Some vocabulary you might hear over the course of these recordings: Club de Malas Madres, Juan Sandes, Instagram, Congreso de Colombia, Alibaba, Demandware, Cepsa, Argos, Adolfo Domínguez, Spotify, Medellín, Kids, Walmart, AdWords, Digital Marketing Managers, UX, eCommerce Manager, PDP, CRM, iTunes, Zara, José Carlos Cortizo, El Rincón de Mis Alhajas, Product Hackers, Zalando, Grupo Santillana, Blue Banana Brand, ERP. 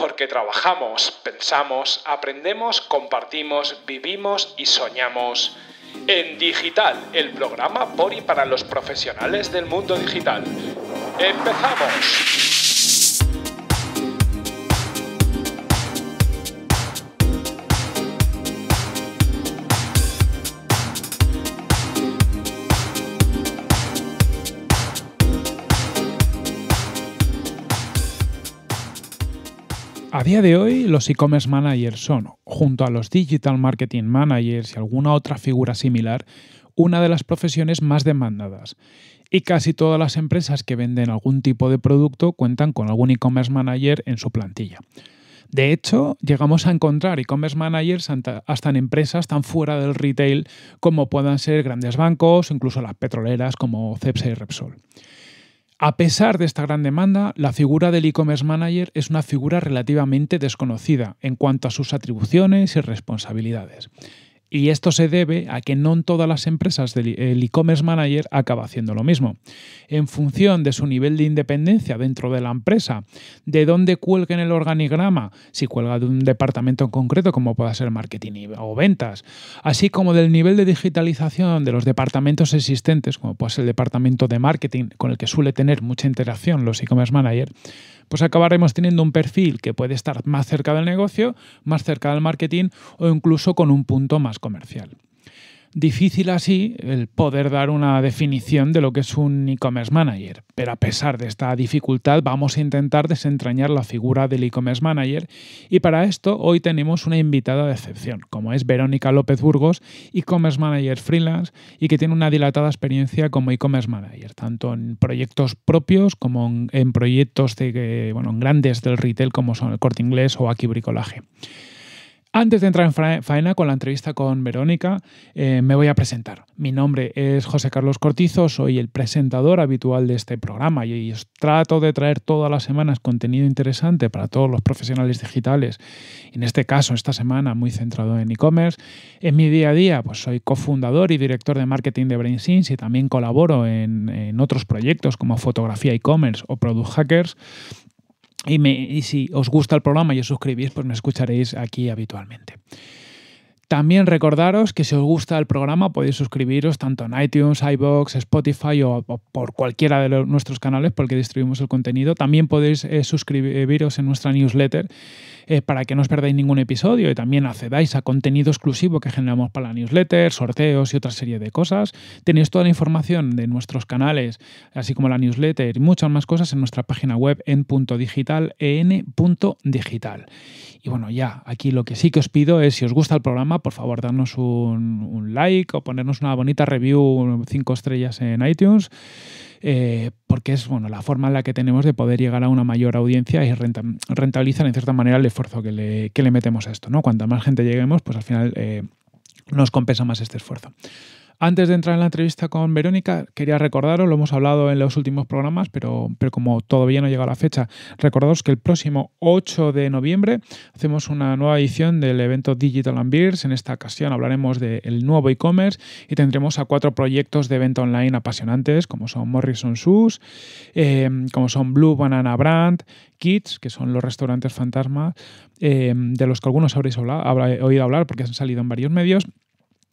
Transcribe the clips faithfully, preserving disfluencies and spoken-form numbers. Porque trabajamos, pensamos, aprendemos, compartimos, vivimos y soñamos. En Digital, el programa por y para los profesionales del mundo digital. ¡Empezamos! A día de hoy, los e-commerce managers son, junto a los digital marketing managers y alguna otra figura similar, una de las profesiones más demandadas. Y casi todas las empresas que venden algún tipo de producto cuentan con algún e-commerce manager en su plantilla. De hecho, llegamos a encontrar e-commerce managers hasta en empresas tan fuera del retail como puedan ser grandes bancos o incluso las petroleras como Cepsa y Repsol. A pesar de esta gran demanda, la figura del e-commerce manager es una figura relativamente desconocida en cuanto a sus atribuciones y responsabilidades. Y esto se debe a que no en todas las empresas el e-commerce manager acaba haciendo lo mismo. En función de su nivel de independencia dentro de la empresa, de dónde cuelga en el organigrama, si cuelga de un departamento en concreto como pueda ser marketing o ventas, así como del nivel de digitalización de los departamentos existentes, como puede ser el departamento de marketing con el que suele tener mucha interacción los e-commerce managers, pues acabaremos teniendo un perfil que puede estar más cerca del negocio, más cerca del marketing o incluso con un punto más comercial. Difícil así el poder dar una definición de lo que es un e-commerce manager, pero a pesar de esta dificultad vamos a intentar desentrañar la figura del e-commerce manager y para esto hoy tenemos una invitada de excepción, como es Verónica López Burgos, e-commerce manager freelance y que tiene una dilatada experiencia como e-commerce manager, tanto en proyectos propios como en proyectos de, bueno, en grandes del retail como son el Corte Inglés o Aki Bricolaje. Antes de entrar en faena con la entrevista con Verónica, eh, me voy a presentar. Mi nombre es José Carlos Cortizo, soy el presentador habitual de este programa y os trato de traer todas las semanas contenido interesante para todos los profesionales digitales. En este caso, esta semana, muy centrado en e-commerce. En mi día a día, pues soy cofundador y director de marketing de BrainSins y también colaboro en, en otros proyectos como Fotografía e-commerce o Product Hackers. Y, me, y si os gusta el programa y os suscribís, pues me escucharéis aquí habitualmente. También recordaros que si os gusta el programa podéis suscribiros tanto en iTunes, iVoox, Spotify o, o por cualquiera de los, nuestros canales por el que distribuimos el contenido. También podéis eh, suscribiros en nuestra newsletter eh, para que no os perdáis ningún episodio y también accedáis a contenido exclusivo que generamos para la newsletter, sorteos y otra serie de cosas. Tenéis toda la información de nuestros canales, así como la newsletter y muchas más cosas en nuestra página web en punto digital, en punto digital. Y bueno, ya aquí lo que sí que os pido es, si os gusta el programa, por favor, darnos un, un like o ponernos una bonita review, cinco estrellas en iTunes, eh, porque es bueno, la forma en la que tenemos de poder llegar a una mayor audiencia y renta, rentabilizar en cierta manera el esfuerzo que le, que le metemos a esto, ¿no? Cuanta más gente lleguemos, pues al final eh, nos compensa más este esfuerzo. Antes de entrar en la entrevista con Verónica, quería recordaros, lo hemos hablado en los últimos programas, pero, pero como todavía no ha llegado la fecha, recordaros que el próximo ocho de noviembre hacemos una nueva edición del evento Digital and Beers. En esta ocasión hablaremos del nuevo e-commerce y tendremos a cuatro proyectos de venta online apasionantes, como son Morrison Shoes, eh, como son Blue Banana Brand, Kids, que son los restaurantes fantasma, eh, de los que algunos habréis hablado, habrá oído hablar porque han salido en varios medios.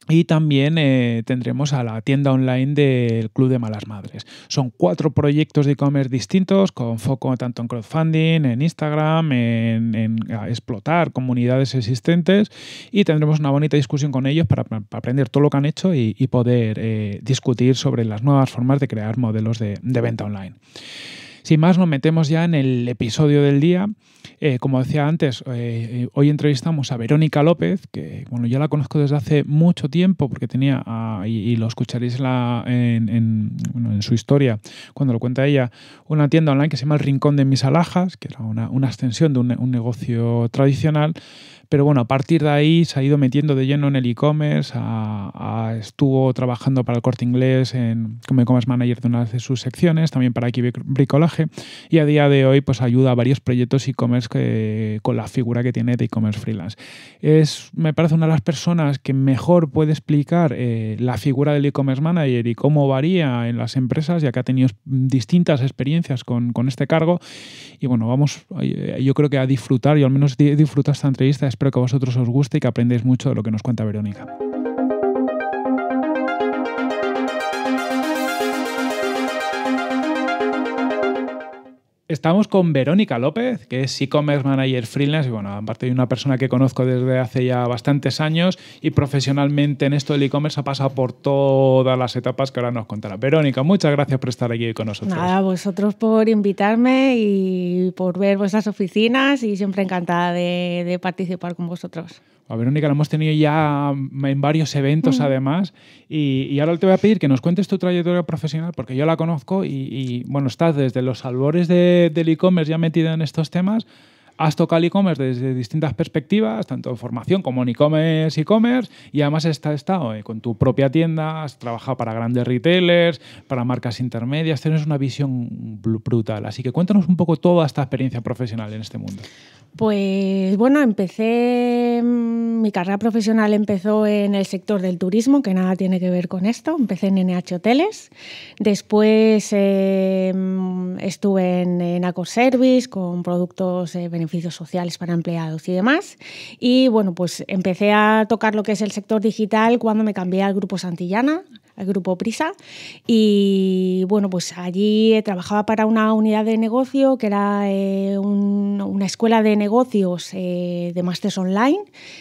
Y también eh, tendremos a la tienda online del Club de Malas Madres. Son cuatro proyectos de e-commerce distintos, con foco tanto en crowdfunding, en Instagram, en, en explotar comunidades existentes. Y tendremos una bonita discusión con ellos para, para aprender todo lo que han hecho y, y poder eh, discutir sobre las nuevas formas de crear modelos de, de venta online. Sin más, nos metemos ya en el episodio del día. Eh, como decía antes, eh, hoy entrevistamos a Verónica López, que bueno, yo la conozco desde hace mucho tiempo, porque tenía, a, y, y lo escucharéis la, en, en, bueno, en su historia, cuando lo cuenta ella, una tienda online que se llama El Rincón de Mis Alhajas, que era una, una extensión de un, un negocio tradicional, Pero bueno, a partir de ahí se ha ido metiendo de lleno en el e-commerce, a, a, estuvo trabajando para el Corte Inglés en, como e-commerce manager de una de sus secciones, también para Aki Bricolaje, y a día de hoy pues ayuda a varios proyectos e-commerce con la figura que tiene de e-commerce freelance. Es, me parece, una de las personas que mejor puede explicar eh, la figura del e-commerce manager y cómo varía en las empresas, ya que ha tenido distintas experiencias con, con este cargo. Y bueno, vamos, yo creo que a disfrutar, yo al menos he disfrutado esta entrevista. Espero que a vosotros os guste y que aprendáis mucho de lo que nos cuenta Verónica. Estamos con Verónica López, que es e-commerce manager freelance y, bueno, aparte de una persona que conozco desde hace ya bastantes años y profesionalmente en esto del e-commerce ha pasado por todas las etapas que ahora nos contará. Verónica, muchas gracias por estar aquí hoy con nosotros. Nada, vosotros por invitarme y por ver vuestras oficinas, y siempre encantada de, de participar con vosotros. A Verónica la hemos tenido ya en varios eventos, mm. además, y, y ahora te voy a pedir que nos cuentes tu trayectoria profesional, porque yo la conozco y, y bueno, estás desde los albores de, del e-commerce ya metida en estos temas. Has tocado el e-commerce desde distintas perspectivas, tanto en formación como en e-commerce, e-commerce, y además has estado con tu propia tienda, has trabajado para grandes retailers, para marcas intermedias, tienes una visión brutal. Así que cuéntanos un poco toda esta experiencia profesional en este mundo. Pues bueno, empecé, mi carrera profesional empezó en el sector del turismo, que nada tiene que ver con esto. Empecé en N H Hoteles, después eh, estuve en, en Accor Services con productos, eh, beneficios sociales para empleados y demás. Y bueno, pues empecé a tocar lo que es el sector digital cuando me cambié al Grupo Santillana, al Grupo Prisa, y bueno, pues allí trabajaba para una unidad de negocio que era eh, un, una escuela de negocios eh, de másters online,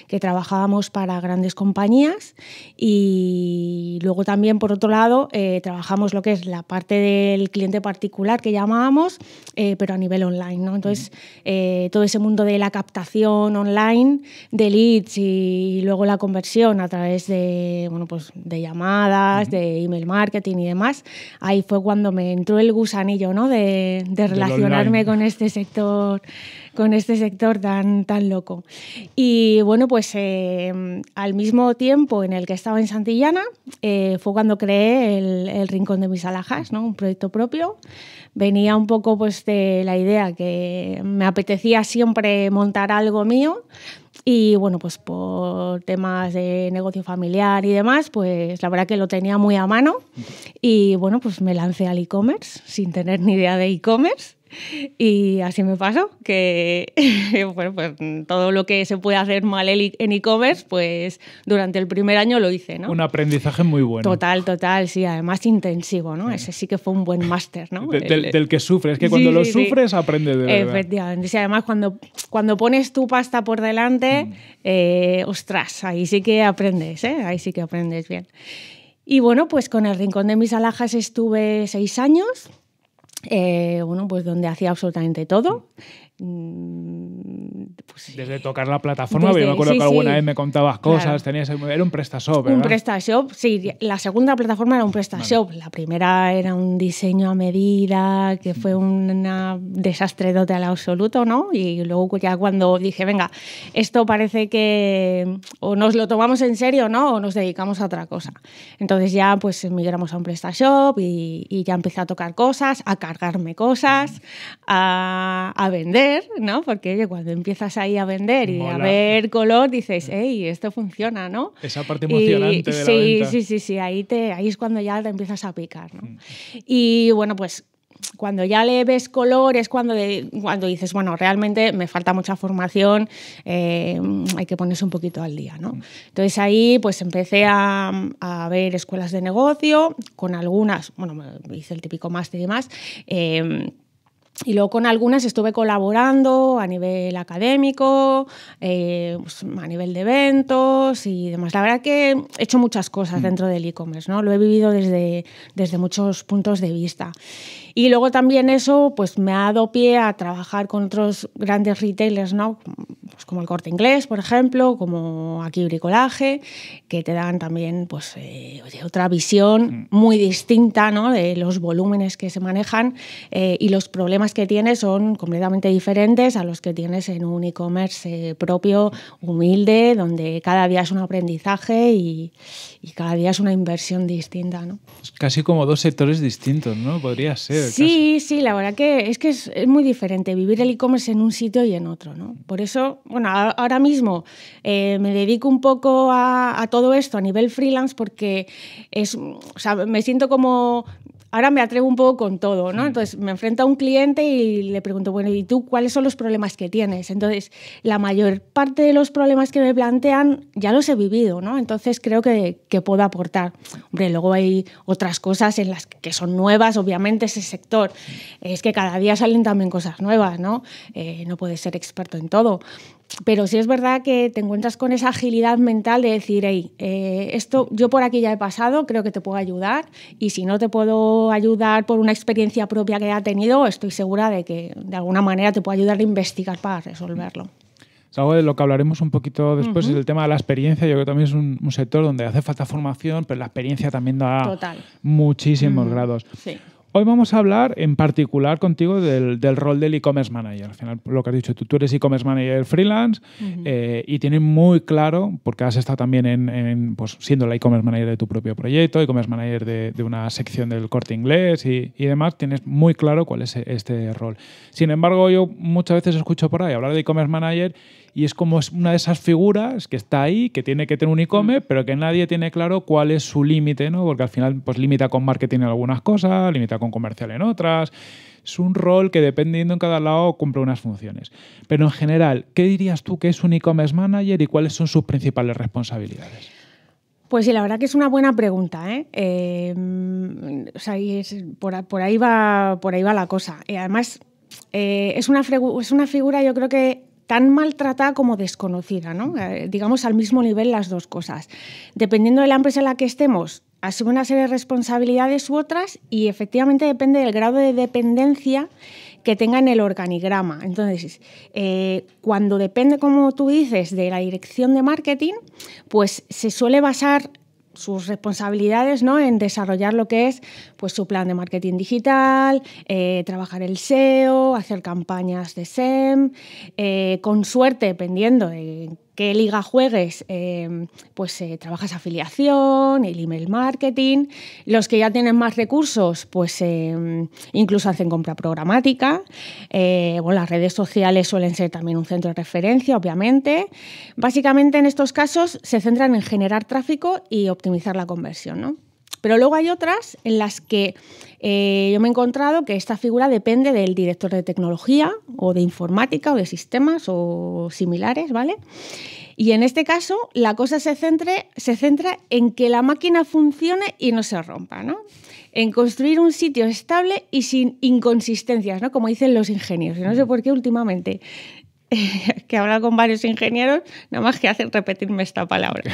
que trabajábamos para grandes compañías. Y luego también, por otro lado, eh, trabajamos lo que es la parte del cliente particular que llamábamos, eh, pero a nivel online, ¿no? Entonces, eh, todo ese mundo de la captación online de leads y luego la conversión a través de, bueno, pues de llamadas, de email marketing y demás. Ahí fue cuando me entró el gusanillo, ¿no? de, de relacionarme con este sector, con este sector tan, tan loco. Y bueno, pues eh, al mismo tiempo en el que estaba en Santillana, eh, fue cuando creé el, el Rincón de Mis Alhajas, ¿no? Un proyecto propio. Venía un poco pues de la idea que me apetecía siempre montar algo mío. Y bueno, pues por temas de negocio familiar y demás, pues la verdad que lo tenía muy a mano. Y bueno, pues me lancé al e-commerce sin tener ni idea de e-commerce. Y así me pasó, que bueno, pues todo lo que se puede hacer mal en e-commerce, pues durante el primer año lo hice, ¿no? Un aprendizaje muy bueno. Total, total, sí, además intensivo, ¿no? Sí. Ese sí que fue un buen máster, ¿no? De, del, del que sufres, que cuando sí, lo sí, sufres sí. aprendes de verdad. Efectivamente, sí, además cuando, cuando pones tu pasta por delante, mm. eh, ostras, ahí sí que aprendes, ¿eh? Ahí sí que aprendes bien. Y bueno, pues con el Rincón de Mis Alhajas estuve seis años. Eh, bueno, pues donde hacía absolutamente todo. Pues, desde tocar la plataforma, desde, yo me acuerdo sí, que alguna sí, vez me contabas cosas, claro. tenías, era un Prestashop, ¿verdad? Un Prestashop, sí, la segunda plataforma era un Prestashop, vale. La primera era un diseño a medida, que fue un desastre total absoluto, ¿no? Y luego ya cuando dije, venga, esto parece que o nos lo tomamos en serio, ¿no? O nos dedicamos a otra cosa. Entonces ya pues migramos a un Prestashop y, y ya empecé a tocar cosas, a cargarme cosas, a, a vender, ¿no? Porque oye, cuando empiezas ahí a vender y Mola. a ver color, dices, hey, esto funciona, ¿no? Esa parte emocionante y, de la sí, venta. Sí, sí, sí, ahí, te, ahí es cuando ya te empiezas a picar, ¿no? Mm. Y bueno, pues cuando ya le ves color es cuando, de, cuando dices, bueno, realmente me falta mucha formación, eh, hay que ponerse un poquito al día, ¿no? Entonces ahí pues empecé a, a ver escuelas de negocio, con algunas, bueno, me hice el típico máster y demás, eh, y luego con algunas estuve colaborando a nivel académico, eh, pues a nivel de eventos y demás. La verdad que he hecho muchas cosas dentro del e-commerce, ¿no? Lo he vivido desde, desde muchos puntos de vista. Y luego también eso pues me ha dado pie a trabajar con otros grandes retailers, ¿no? pues como el Corte Inglés, por ejemplo, como Aki Bricolaje, que te dan también pues, eh, otra visión muy distinta, ¿no?, de los volúmenes que se manejan eh, y los problemas que tienes son completamente diferentes a los que tienes en un e-commerce eh, propio, humilde, donde cada día es un aprendizaje y, y cada día es una inversión distinta, ¿no? Casi como dos sectores distintos, ¿no? Podría ser. Sí, casi. Sí, la verdad que es que es, es muy diferente vivir el e-commerce en un sitio y en otro, ¿no? Por eso, bueno, a, ahora mismo eh, me dedico un poco a, a todo esto a nivel freelance porque es, o sea, me siento como... Ahora me atrevo un poco con todo, ¿no? Entonces me enfrento a un cliente y le pregunto, bueno, ¿y tú cuáles son los problemas que tienes? Entonces, la mayor parte de los problemas que me plantean ya los he vivido, ¿no? Entonces creo que, que puedo aportar. Hombre, luego hay otras cosas en las que son nuevas, obviamente, ese sector. Es que cada día salen también cosas nuevas, ¿no? Eh, no puedes ser experto en todo. Pero sí es verdad que te encuentras con esa agilidad mental de decir, hey, eh, esto yo por aquí ya he pasado, creo que te puedo ayudar y si no te puedo ayudar por una experiencia propia que haya tenido, estoy segura de que de alguna manera te puedo ayudar a investigar para resolverlo. Es algo de lo que hablaremos un poquito después, uh-huh. Es el tema de la experiencia. Yo creo que también es un, un sector donde hace falta formación, pero la experiencia también da Total. Muchísimos uh-huh. grados. Sí. Hoy vamos a hablar en particular contigo del, del rol del e-commerce manager. Al final, lo que has dicho tú, tú eres e-commerce manager freelance uh-huh. eh, y tienes muy claro, porque has estado también en, en, pues, siendo la e-commerce manager de tu propio proyecto, e-commerce manager de, de una sección del Corte Inglés y, y demás, tienes muy claro cuál es este rol. Sin embargo, yo muchas veces escucho por ahí hablar de e-commerce manager y es como una de esas figuras que está ahí, que tiene que tener un e-commerce, pero que nadie tiene claro cuál es su límite, ¿no? Porque al final pues, limita con marketing en algunas cosas, limita con comercial en otras. Es un rol que dependiendo en cada lado cumple unas funciones. Pero en general, ¿qué dirías tú que es un e-commerce manager y cuáles son sus principales responsabilidades? Pues sí, la verdad que es una buena pregunta, ¿eh? Eh, o sea, es, por, por, ahí va, por ahí va la cosa. Eh, además, eh, es, una es una figura, yo creo que tan maltratada como desconocida, ¿no? Eh, digamos al mismo nivel las dos cosas. Dependiendo de la empresa en la que estemos, asume una serie de responsabilidades u otras y efectivamente depende del grado de dependencia que tenga en el organigrama. Entonces, eh, cuando depende, como tú dices, de la dirección de marketing, pues se suele basar sus responsabilidades, ¿no?, en desarrollar lo que es pues, su plan de marketing digital, eh, trabajar el S E O, hacer campañas de S E M, eh, con suerte, dependiendo de qué liga juegues, eh, pues eh, trabajas afiliación, el email marketing. Los que ya tienen más recursos, pues eh, incluso hacen compra programática. Eh, bueno, las redes sociales suelen ser también un centro de referencia, obviamente. Básicamente, en estos casos, se centran en generar tráfico y optimizar la conversión, ¿no? Pero luego hay otras en las que eh, yo me he encontrado que esta figura depende del director de tecnología o de informática o de sistemas o similares, ¿vale? Y en este caso la cosa se, centre, se centra en que la máquina funcione y no se rompa, ¿no? En construir un sitio estable y sin inconsistencias, ¿no? Como dicen los ingenieros. No sé por qué últimamente, eh, que he hablado con varios ingenieros, nada más que hacen repetirme esta palabra.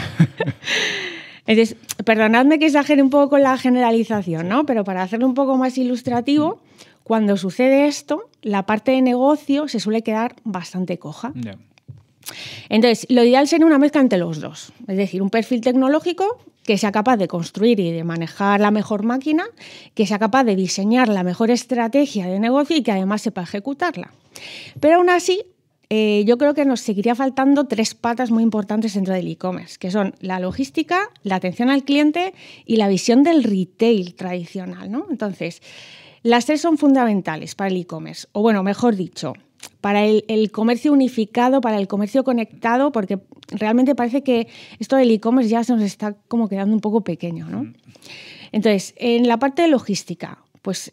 Entonces, perdonadme que exagere un poco con la generalización, ¿no? Pero para hacerlo un poco más ilustrativo, cuando sucede esto, la parte de negocio se suele quedar bastante coja. Yeah. Entonces, lo ideal sería una mezcla entre los dos. Es decir, un perfil tecnológico que sea capaz de construir y de manejar la mejor máquina, que sea capaz de diseñar la mejor estrategia de negocio y que además sepa ejecutarla. Pero aún así, Eh, yo creo que nos seguiría faltando tres patas muy importantes dentro del e-commerce, que son la logística, la atención al cliente y la visión del retail tradicional, ¿no? Entonces, las tres son fundamentales para el e-commerce, o bueno, mejor dicho, para el, el comercio unificado, para el comercio conectado, porque realmente parece que esto del e-commerce ya se nos está como quedando un poco pequeño, ¿no? Entonces, en la parte de logística, pues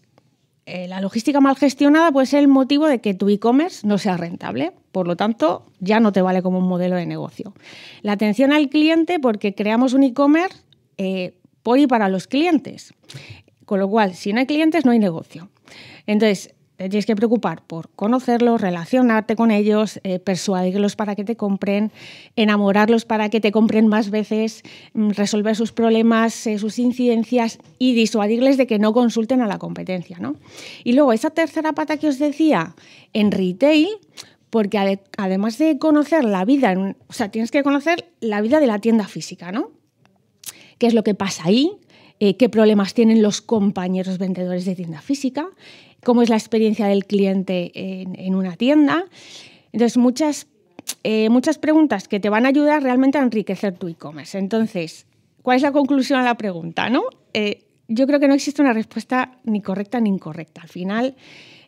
la logística mal gestionada puede ser el motivo de que tu e-commerce no sea rentable. Por lo tanto, ya no te vale como un modelo de negocio. La atención al cliente, porque creamos un e-commerce eh, por y para los clientes. Con lo cual, si no hay clientes, no hay negocio. Entonces, te tienes que preocupar por conocerlos, relacionarte con ellos, eh, persuadirlos para que te compren, enamorarlos para que te compren más veces, resolver sus problemas, eh, sus incidencias y disuadirles de que no consulten a la competencia, ¿no? Y luego, esa tercera pata que os decía, en retail, Porque ade además de conocer la vida, en, o sea, tienes que conocer la vida de la tienda física, ¿no? ¿Qué es lo que pasa ahí? Eh, ¿Qué problemas tienen los compañeros vendedores de tienda física? ¿Cómo es la experiencia del cliente en, en una tienda? Entonces, muchas, eh, muchas preguntas que te van a ayudar realmente a enriquecer tu e-commerce. Entonces, ¿cuál es la conclusión a la pregunta, no? Eh, yo creo que no existe una respuesta ni correcta ni incorrecta. Al final,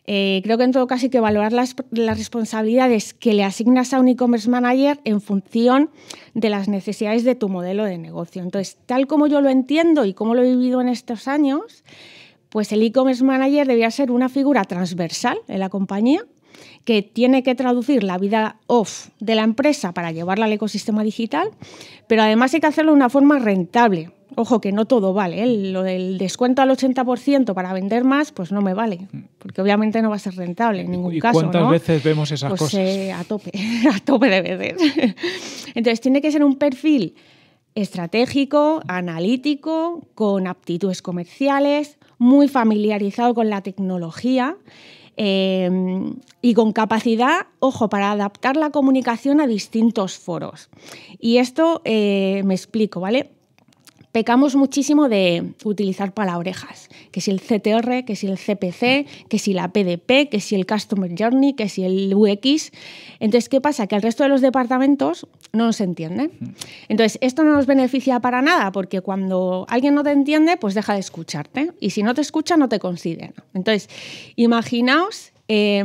eh, creo que en todo caso hay que valorar las, las responsabilidades que le asignas a un e-commerce manager en función de las necesidades de tu modelo de negocio. Entonces, tal como yo lo entiendo y como lo he vivido en estos años, pues el e-commerce manager debía ser una figura transversal en la compañía que tiene que traducir la vida off de la empresa para llevarla al ecosistema digital, pero además hay que hacerlo de una forma rentable. Ojo, que no todo vale, ¿eh? Lo del descuento al ochenta por ciento para vender más, pues no me vale, porque obviamente no va a ser rentable en ningún ¿Y caso. ¿Y cuántas ¿no? veces vemos esas pues, cosas? Eh, a tope, a tope de veces. Entonces, tiene que ser un perfil estratégico, analítico, con aptitudes comerciales, muy familiarizado con la tecnología eh, y con capacidad, ojo, para adaptar la comunicación a distintos foros. Y esto eh, me explico, ¿vale? Pecamos muchísimo de utilizar palabrejas, que si el C T R, que si el C P C, que si la P D P, que si el Customer Journey, que si el U X. Entonces, ¿qué pasa? Que el resto de los departamentos no nos entienden. Entonces, esto no nos beneficia para nada, porque cuando alguien no te entiende, pues deja de escucharte. Y si no te escucha, no te considera. Entonces, imaginaos eh,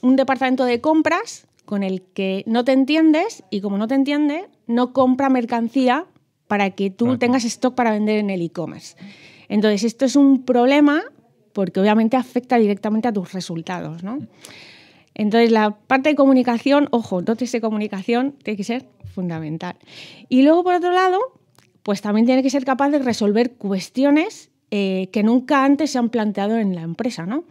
un departamento de compras con el que no te entiendes y como no te entiende, no compra mercancía para que tú Claro. tengas stock para vender en el e-commerce. Entonces, esto es un problema porque obviamente afecta directamente a tus resultados, ¿no? Entonces, la parte de comunicación, ojo, dotes de comunicación tiene que ser fundamental. Y luego, por otro lado, pues también tiene que ser capaz de resolver cuestiones eh, que nunca antes se han planteado en la empresa, ¿no?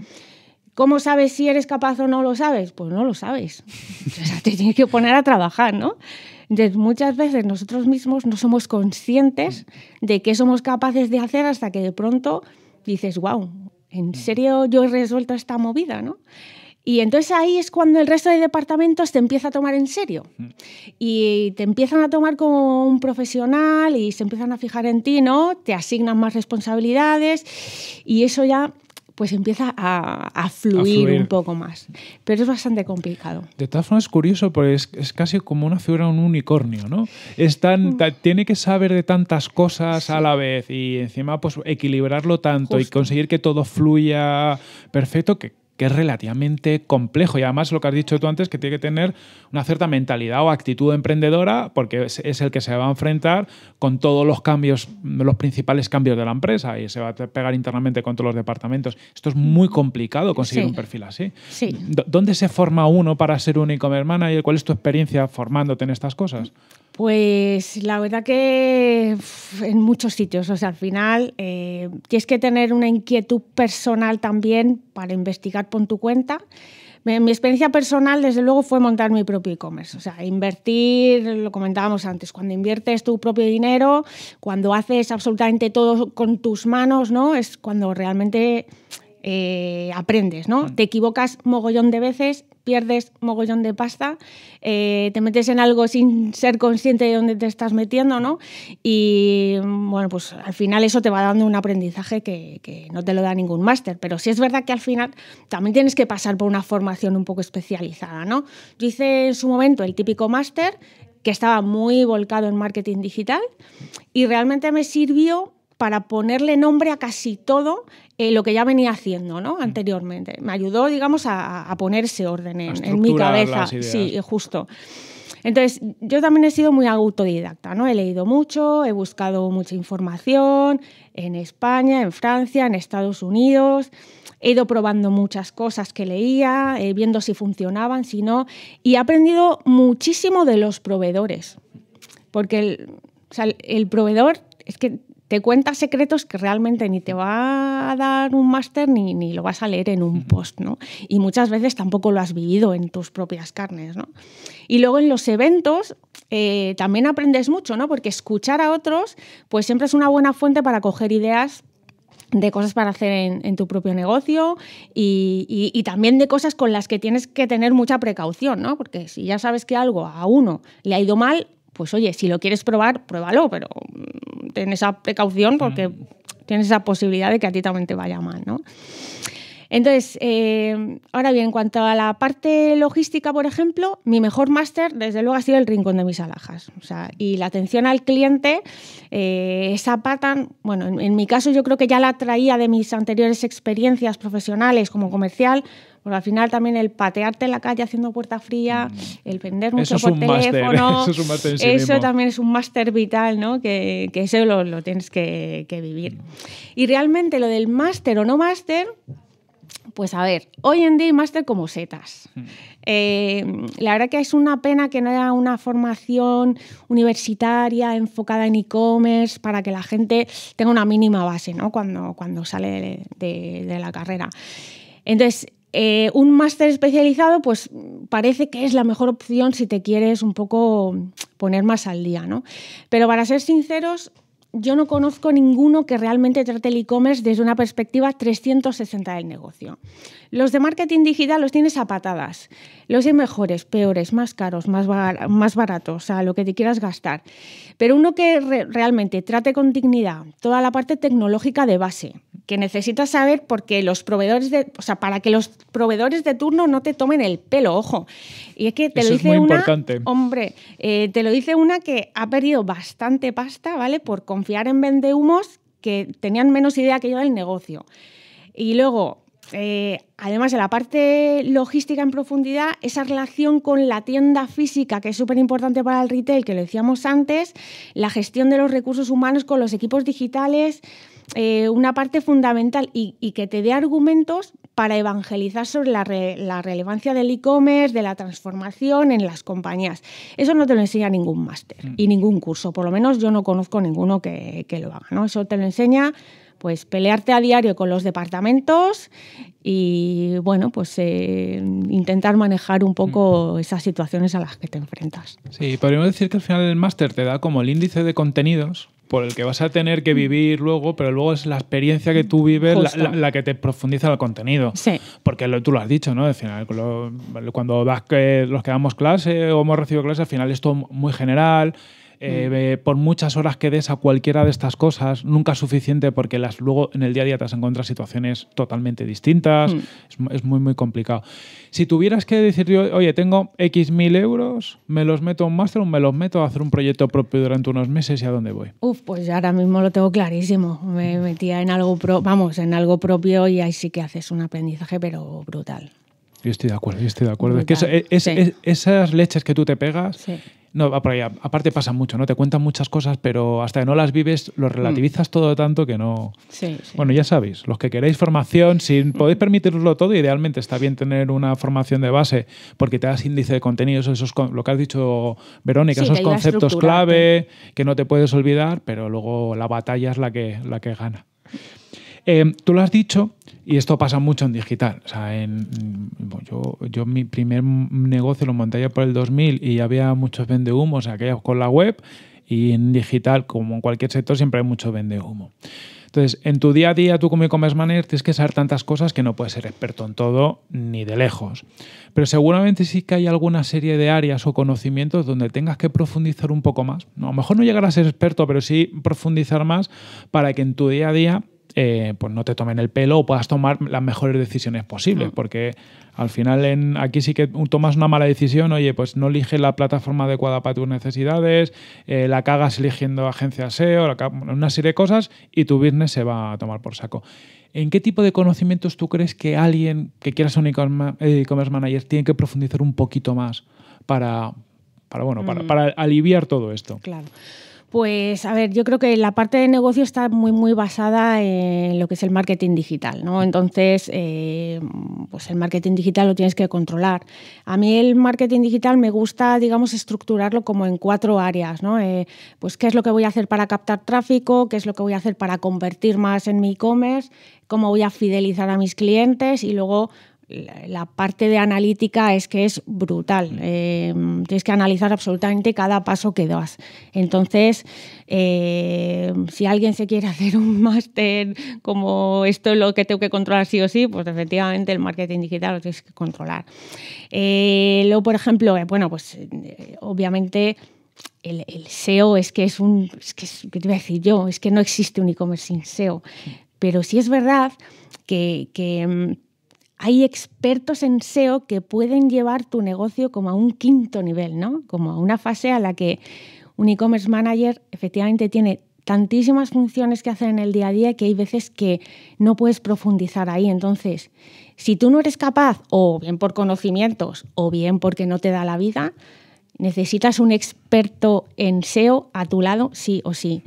¿Cómo sabes si eres capaz o no lo sabes? Pues no lo sabes. O sea, te tienes que poner a trabajar, ¿no? Entonces, muchas veces nosotros mismos no somos conscientes de qué somos capaces de hacer hasta que de pronto dices, wow, ¿en serio yo he resuelto esta movida, no? Y entonces ahí es cuando el resto de departamentos te empieza a tomar en serio. Y te empiezan a tomar como un profesional y se empiezan a fijar en ti, ¿no? Te asignan más responsabilidades y eso ya pues empieza a, a, fluir a fluir un poco más. Pero es bastante complicado. De todas formas, es curioso, porque es, es casi como una figura de un unicornio, ¿no? Es tan, mm. Tiene que saber de tantas cosas sí. a la vez y encima pues equilibrarlo tanto Justo. y conseguir que todo fluya perfecto, que, que es relativamente complejo. Y además, lo que has dicho tú antes, que tiene que tener una cierta mentalidad o actitud emprendedora, porque es, es el que se va a enfrentar con todos los cambios, los principales cambios de la empresa, y se va a pegar internamente con todos los departamentos. Esto es muy complicado, conseguir sí. un perfil así. Sí. ¿Dónde se forma uno para ser un e-commerce manager? ¿Cuál es tu experiencia formándote en estas cosas? Pues la verdad que en muchos sitios. O sea, al final eh, tienes que tener una inquietud personal también para investigar por tu cuenta. Mi, mi experiencia personal, desde luego, fue montar mi propio e-commerce. O sea, invertir, lo comentábamos antes, cuando inviertes tu propio dinero, cuando haces absolutamente todo con tus manos, ¿no? Es cuando realmente eh, aprendes, ¿no? Mm. Te equivocas mogollón de veces, pierdes mogollón de pasta, eh, te metes en algo sin ser consciente de dónde te estás metiendo, ¿no? Y bueno, pues al final eso te va dando un aprendizaje que, que no te lo da ningún máster, pero sí es verdad que al final también tienes que pasar por una formación un poco especializada, ¿no? Yo hice en su momento el típico máster, que estaba muy volcado en marketing digital, y realmente me sirvió para ponerle nombre a casi todo eh, lo que ya venía haciendo, ¿no? Anteriormente. Me ayudó, digamos, a, a poner ese orden en, en mi cabeza. Sí, justo. Entonces, yo también he sido muy autodidacta, ¿no? He leído mucho, he buscado mucha información en España, en Francia, en Estados Unidos. He ido probando muchas cosas que leía, eh, viendo si funcionaban, si no. Y he aprendido muchísimo de los proveedores. Porque el, o sea, el, el proveedor es que te cuenta secretos que realmente ni te va a dar un máster ni, ni lo vas a leer en un post, ¿no? Y muchas veces tampoco lo has vivido en tus propias carnes, ¿no? Y luego en los eventos eh, también aprendes mucho, ¿no? Porque escuchar a otros pues siempre es una buena fuente para coger ideas de cosas para hacer en, en tu propio negocio y, y, y también de cosas con las que tienes que tener mucha precaución, ¿no? Porque si ya sabes que algo a uno le ha ido mal, pues oye, si lo quieres probar, pruébalo, pero ten esa precaución porque mm. tienes esa posibilidad de que a ti también te vaya mal, ¿no? Entonces, eh, ahora bien, en cuanto a la parte logística, por ejemplo, mi mejor máster, desde luego, ha sido El Rincón de Mis Alhajas. O sea, y la atención al cliente, eh, esa pata, bueno, en, en mi caso yo creo que ya la traía de mis anteriores experiencias profesionales como comercial, porque al final también el patearte en la calle haciendo puerta fría, el vender mucho por teléfono, eso es un máster en sí mismo. Eso también es un máster vital, ¿no? Que, que eso lo, lo tienes que, que vivir. Y realmente lo del máster o no máster... Pues a ver, hoy en día hay máster como setas. Eh, la verdad que es una pena que no haya una formación universitaria enfocada en e-commerce para que la gente tenga una mínima base, ¿no? Cuando, cuando sale de, de, de la carrera. Entonces, eh, un máster especializado pues parece que es la mejor opción si te quieres un poco poner más al día, ¿no? Pero para ser sinceros, yo no conozco ninguno que realmente trate el e-commerce desde una perspectiva trescientos sesenta del negocio. Los de marketing digital los tienes a patadas. Los de mejores, peores, más caros, más, bar- más baratos, o sea, lo que te quieras gastar. Pero uno que re- realmente trate con dignidad toda la parte tecnológica de base, que necesitas saber porque los proveedores de, o sea, para que los proveedores de turno no te tomen el pelo, ojo. Y es que te Eso lo dice una, importante. Hombre, eh, te lo dice una que ha perdido bastante pasta, ¿vale? Por confiar en vendehumos que tenían menos idea que yo del negocio. Y luego, eh, además de la parte logística en profundidad, esa relación con la tienda física, que es súper importante para el retail, que lo decíamos antes, la gestión de los recursos humanos con los equipos digitales, eh, una parte fundamental y, y que te dé argumentos para evangelizar sobre la, re, la relevancia del e-commerce, de la transformación en las compañías. Eso no te lo enseña ningún máster mm. y ningún curso. Por lo menos yo no conozco ninguno que, que lo haga, ¿no? Eso te lo enseña pues pelearte a diario con los departamentos y bueno, pues eh, intentar manejar un poco mm. esas situaciones a las que te enfrentas. Sí, podríamos decir que al final el máster te da como el índice de contenidos por el que vas a tener que vivir luego, pero luego es la experiencia que tú vives la, la, la que te profundiza el contenido. Sí. Porque lo, tú lo has dicho, ¿no? Al final, lo, cuando das que, los que damos clase o hemos recibido clase, al final es todo muy general. Eh, por muchas horas que des a cualquiera de estas cosas, nunca es suficiente porque las, luego en el día a día te has encontrado situaciones totalmente distintas. Mm. Es, es muy, muy complicado. Si tuvieras que decir, yo, oye, tengo X mil euros, ¿me los meto a un máster o me los meto a hacer un proyecto propio durante unos meses y a dónde voy? Uf, pues ahora mismo lo tengo clarísimo. Me metía en algo, pro, vamos, en algo propio y ahí sí que haces un aprendizaje, pero brutal. Yo estoy de acuerdo, yo estoy de acuerdo. Brutal, es que es, es, sí. es, esas leches que tú te pegas... Sí. No, aparte pasa mucho, ¿no? Te cuentan muchas cosas, pero hasta que no las vives, lo relativizas mm. todo tanto que no... Sí, sí. Bueno, ya sabéis, los que queréis formación, si podéis permitiroslo todo, idealmente está bien tener una formación de base porque te das índice de contenidos, eso es lo que has dicho, Verónica, sí, esos conceptos clave que no te puedes olvidar, pero luego la batalla es la que, la que gana. Eh, tú lo has dicho, y esto pasa mucho en digital. O sea, en, yo, yo mi primer negocio lo monté ya por el dos mil y había muchos vendehumos, aquellos con la web, y en digital, como en cualquier sector, siempre hay mucho vendehumo. Entonces, en tu día a día, tú como e-commerce manager, tienes que saber tantas cosas que no puedes ser experto en todo ni de lejos. Pero seguramente sí que hay alguna serie de áreas o conocimientos donde tengas que profundizar un poco más. No, a lo mejor no llegar a ser experto, pero sí profundizar más para que en tu día a día Eh, pues no te tomen el pelo o puedas tomar las mejores decisiones posibles, no. Porque al final en, aquí sí que tomas una mala decisión, oye, pues no eliges la plataforma adecuada para tus necesidades, eh, la cagas eligiendo agencias S E O, la cagas, una serie de cosas y tu business se va a tomar por saco. ¿En qué tipo de conocimientos tú crees que alguien que quiera ser un e-commerce manager tiene que profundizar un poquito más para, para, bueno, mm. para, para aliviar todo esto? Claro. Pues, a ver, yo creo que la parte de negocio está muy, muy basada en lo que es el marketing digital, ¿no? Entonces, eh, pues el marketing digital lo tienes que controlar. A mí el marketing digital me gusta, digamos, estructurarlo como en cuatro áreas, ¿no? Eh, pues qué es lo que voy a hacer para captar tráfico, qué es lo que voy a hacer para convertir más en mi e-commerce, cómo voy a fidelizar a mis clientes y luego la parte de analítica es que es brutal. Eh, tienes que analizar absolutamente cada paso que das. Entonces, eh, si alguien se quiere hacer un máster como esto es lo que tengo que controlar sí o sí, pues efectivamente el marketing digital lo tienes que controlar. Eh, luego, por ejemplo, eh, bueno, pues eh, obviamente... El, el S E O es que es un... Es que es, ¿qué te voy a decir yo? Es que no existe un e-commerce sin S E O. Pero sí es verdad que, que hay expertos en S E O que pueden llevar tu negocio como a un quinto nivel, ¿no? Como a una fase a la que un e-commerce manager efectivamente tiene tantísimas funciones que hacer en el día a día que hay veces que no puedes profundizar ahí. Entonces, si tú no eres capaz, o bien por conocimientos, o bien porque no te da la vida... Necesitas un experto en S E O a tu lado, sí o sí,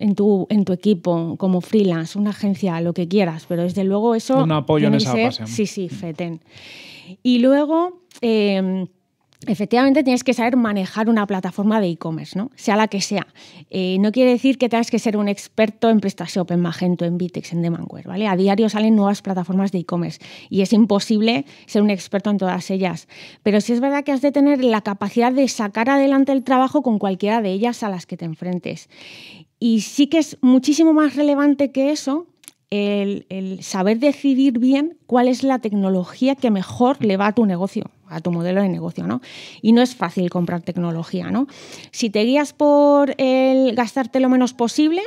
en tu, en tu equipo, como freelance, una agencia, lo que quieras, pero desde luego eso... Un apoyo en esa fase. Sí, sí, fetén. Y luego, eh, efectivamente, tienes que saber manejar una plataforma de e-commerce, ¿no? Sea la que sea. Eh, no quiere decir que tengas que ser un experto en PrestaShop, en Magento, en Vitex, en Demandware, ¿vale? A diario salen nuevas plataformas de e-commerce y es imposible ser un experto en todas ellas. Pero sí es verdad que has de tener la capacidad de sacar adelante el trabajo con cualquiera de ellas a las que te enfrentes. Y sí que es muchísimo más relevante que eso el, el saber decidir bien cuál es la tecnología que mejor le va a tu negocio, a tu modelo de negocio, ¿no? Y no es fácil comprar tecnología, ¿no? Si te guías por el gastarte lo menos posible,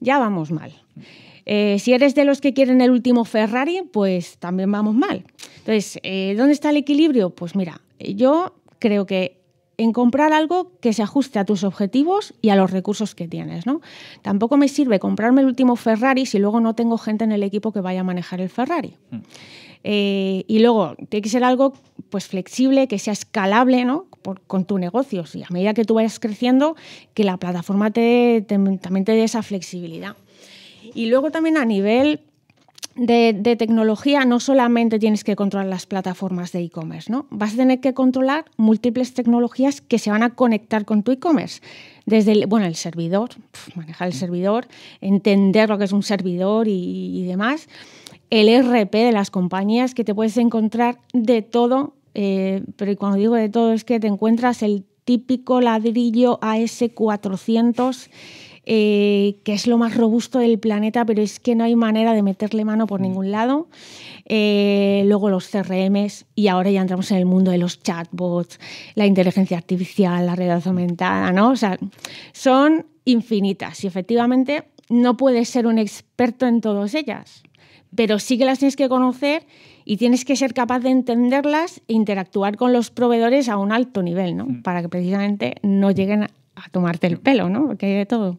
ya vamos mal. Eh, si eres de los que quieren el último Ferrari, pues también vamos mal. Entonces, eh, ¿dónde está el equilibrio? Pues mira, yo creo que en comprar algo que se ajuste a tus objetivos y a los recursos que tienes, ¿no? Tampoco me sirve comprarme el último Ferrari si luego no tengo gente en el equipo que vaya a manejar el Ferrari. Mm. Eh, y luego tiene que ser algo pues flexible, que sea escalable, ¿no? Por, con tu negocio. Y a medida que tú vayas creciendo, que la plataforma te, te, también te dé esa flexibilidad. Y luego también a nivel de, de tecnología, no solamente tienes que controlar las plataformas de e-commerce, ¿no? Vas a tener que controlar múltiples tecnologías que se van a conectar con tu e-commerce. Desde el, bueno, el servidor, pf, manejar el servidor, entender lo que es un servidor y, y demás. El E R P de las compañías, que te puedes encontrar de todo, eh, pero cuando digo de todo es que te encuentras el típico ladrillo A S cuatrocientos, eh, que es lo más robusto del planeta, pero es que no hay manera de meterle mano por ningún lado. Eh, luego los C R Ms, y ahora ya entramos en el mundo de los chatbots, la inteligencia artificial, la realidad aumentada, ¿no? O sea, son infinitas y efectivamente no puedes ser un experto en todas ellas, pero sí que las tienes que conocer y tienes que ser capaz de entenderlas e interactuar con los proveedores a un alto nivel, ¿no? Mm. Para que precisamente no lleguen a tomarte el pelo, ¿no? Porque hay de todo.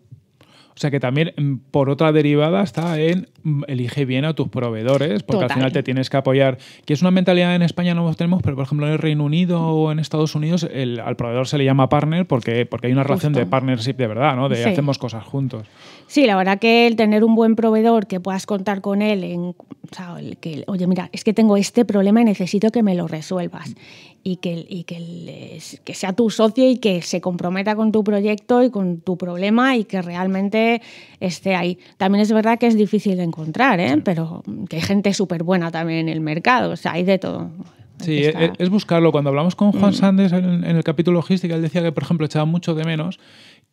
O sea que también, por otra derivada, está en elige bien a tus proveedores, porque Total. Al final te tienes que apoyar. Que es una mentalidad en España no tenemos, pero por ejemplo en el Reino Unido o en Estados Unidos el, al proveedor se le llama partner porque, porque hay una Justo. Relación de partnership de verdad, ¿no? De sí. Hacemos cosas juntos. Sí, la verdad que el tener un buen proveedor que puedas contar con él, en, o sea, el que, oye, mira, es que tengo este problema y necesito que me lo resuelvas. Y, que, y que, el, que sea tu socio y que se comprometa con tu proyecto y con tu problema y que realmente esté ahí. También es verdad que es difícil de encontrar, ¿eh? Sí. Pero que hay gente súper buena también en el mercado, o sea, hay de todo. Sí, es, es buscarlo. Cuando hablamos con Juan mm. Sandes en, en el capítulo logística, él decía que, por ejemplo, echaba mucho de menos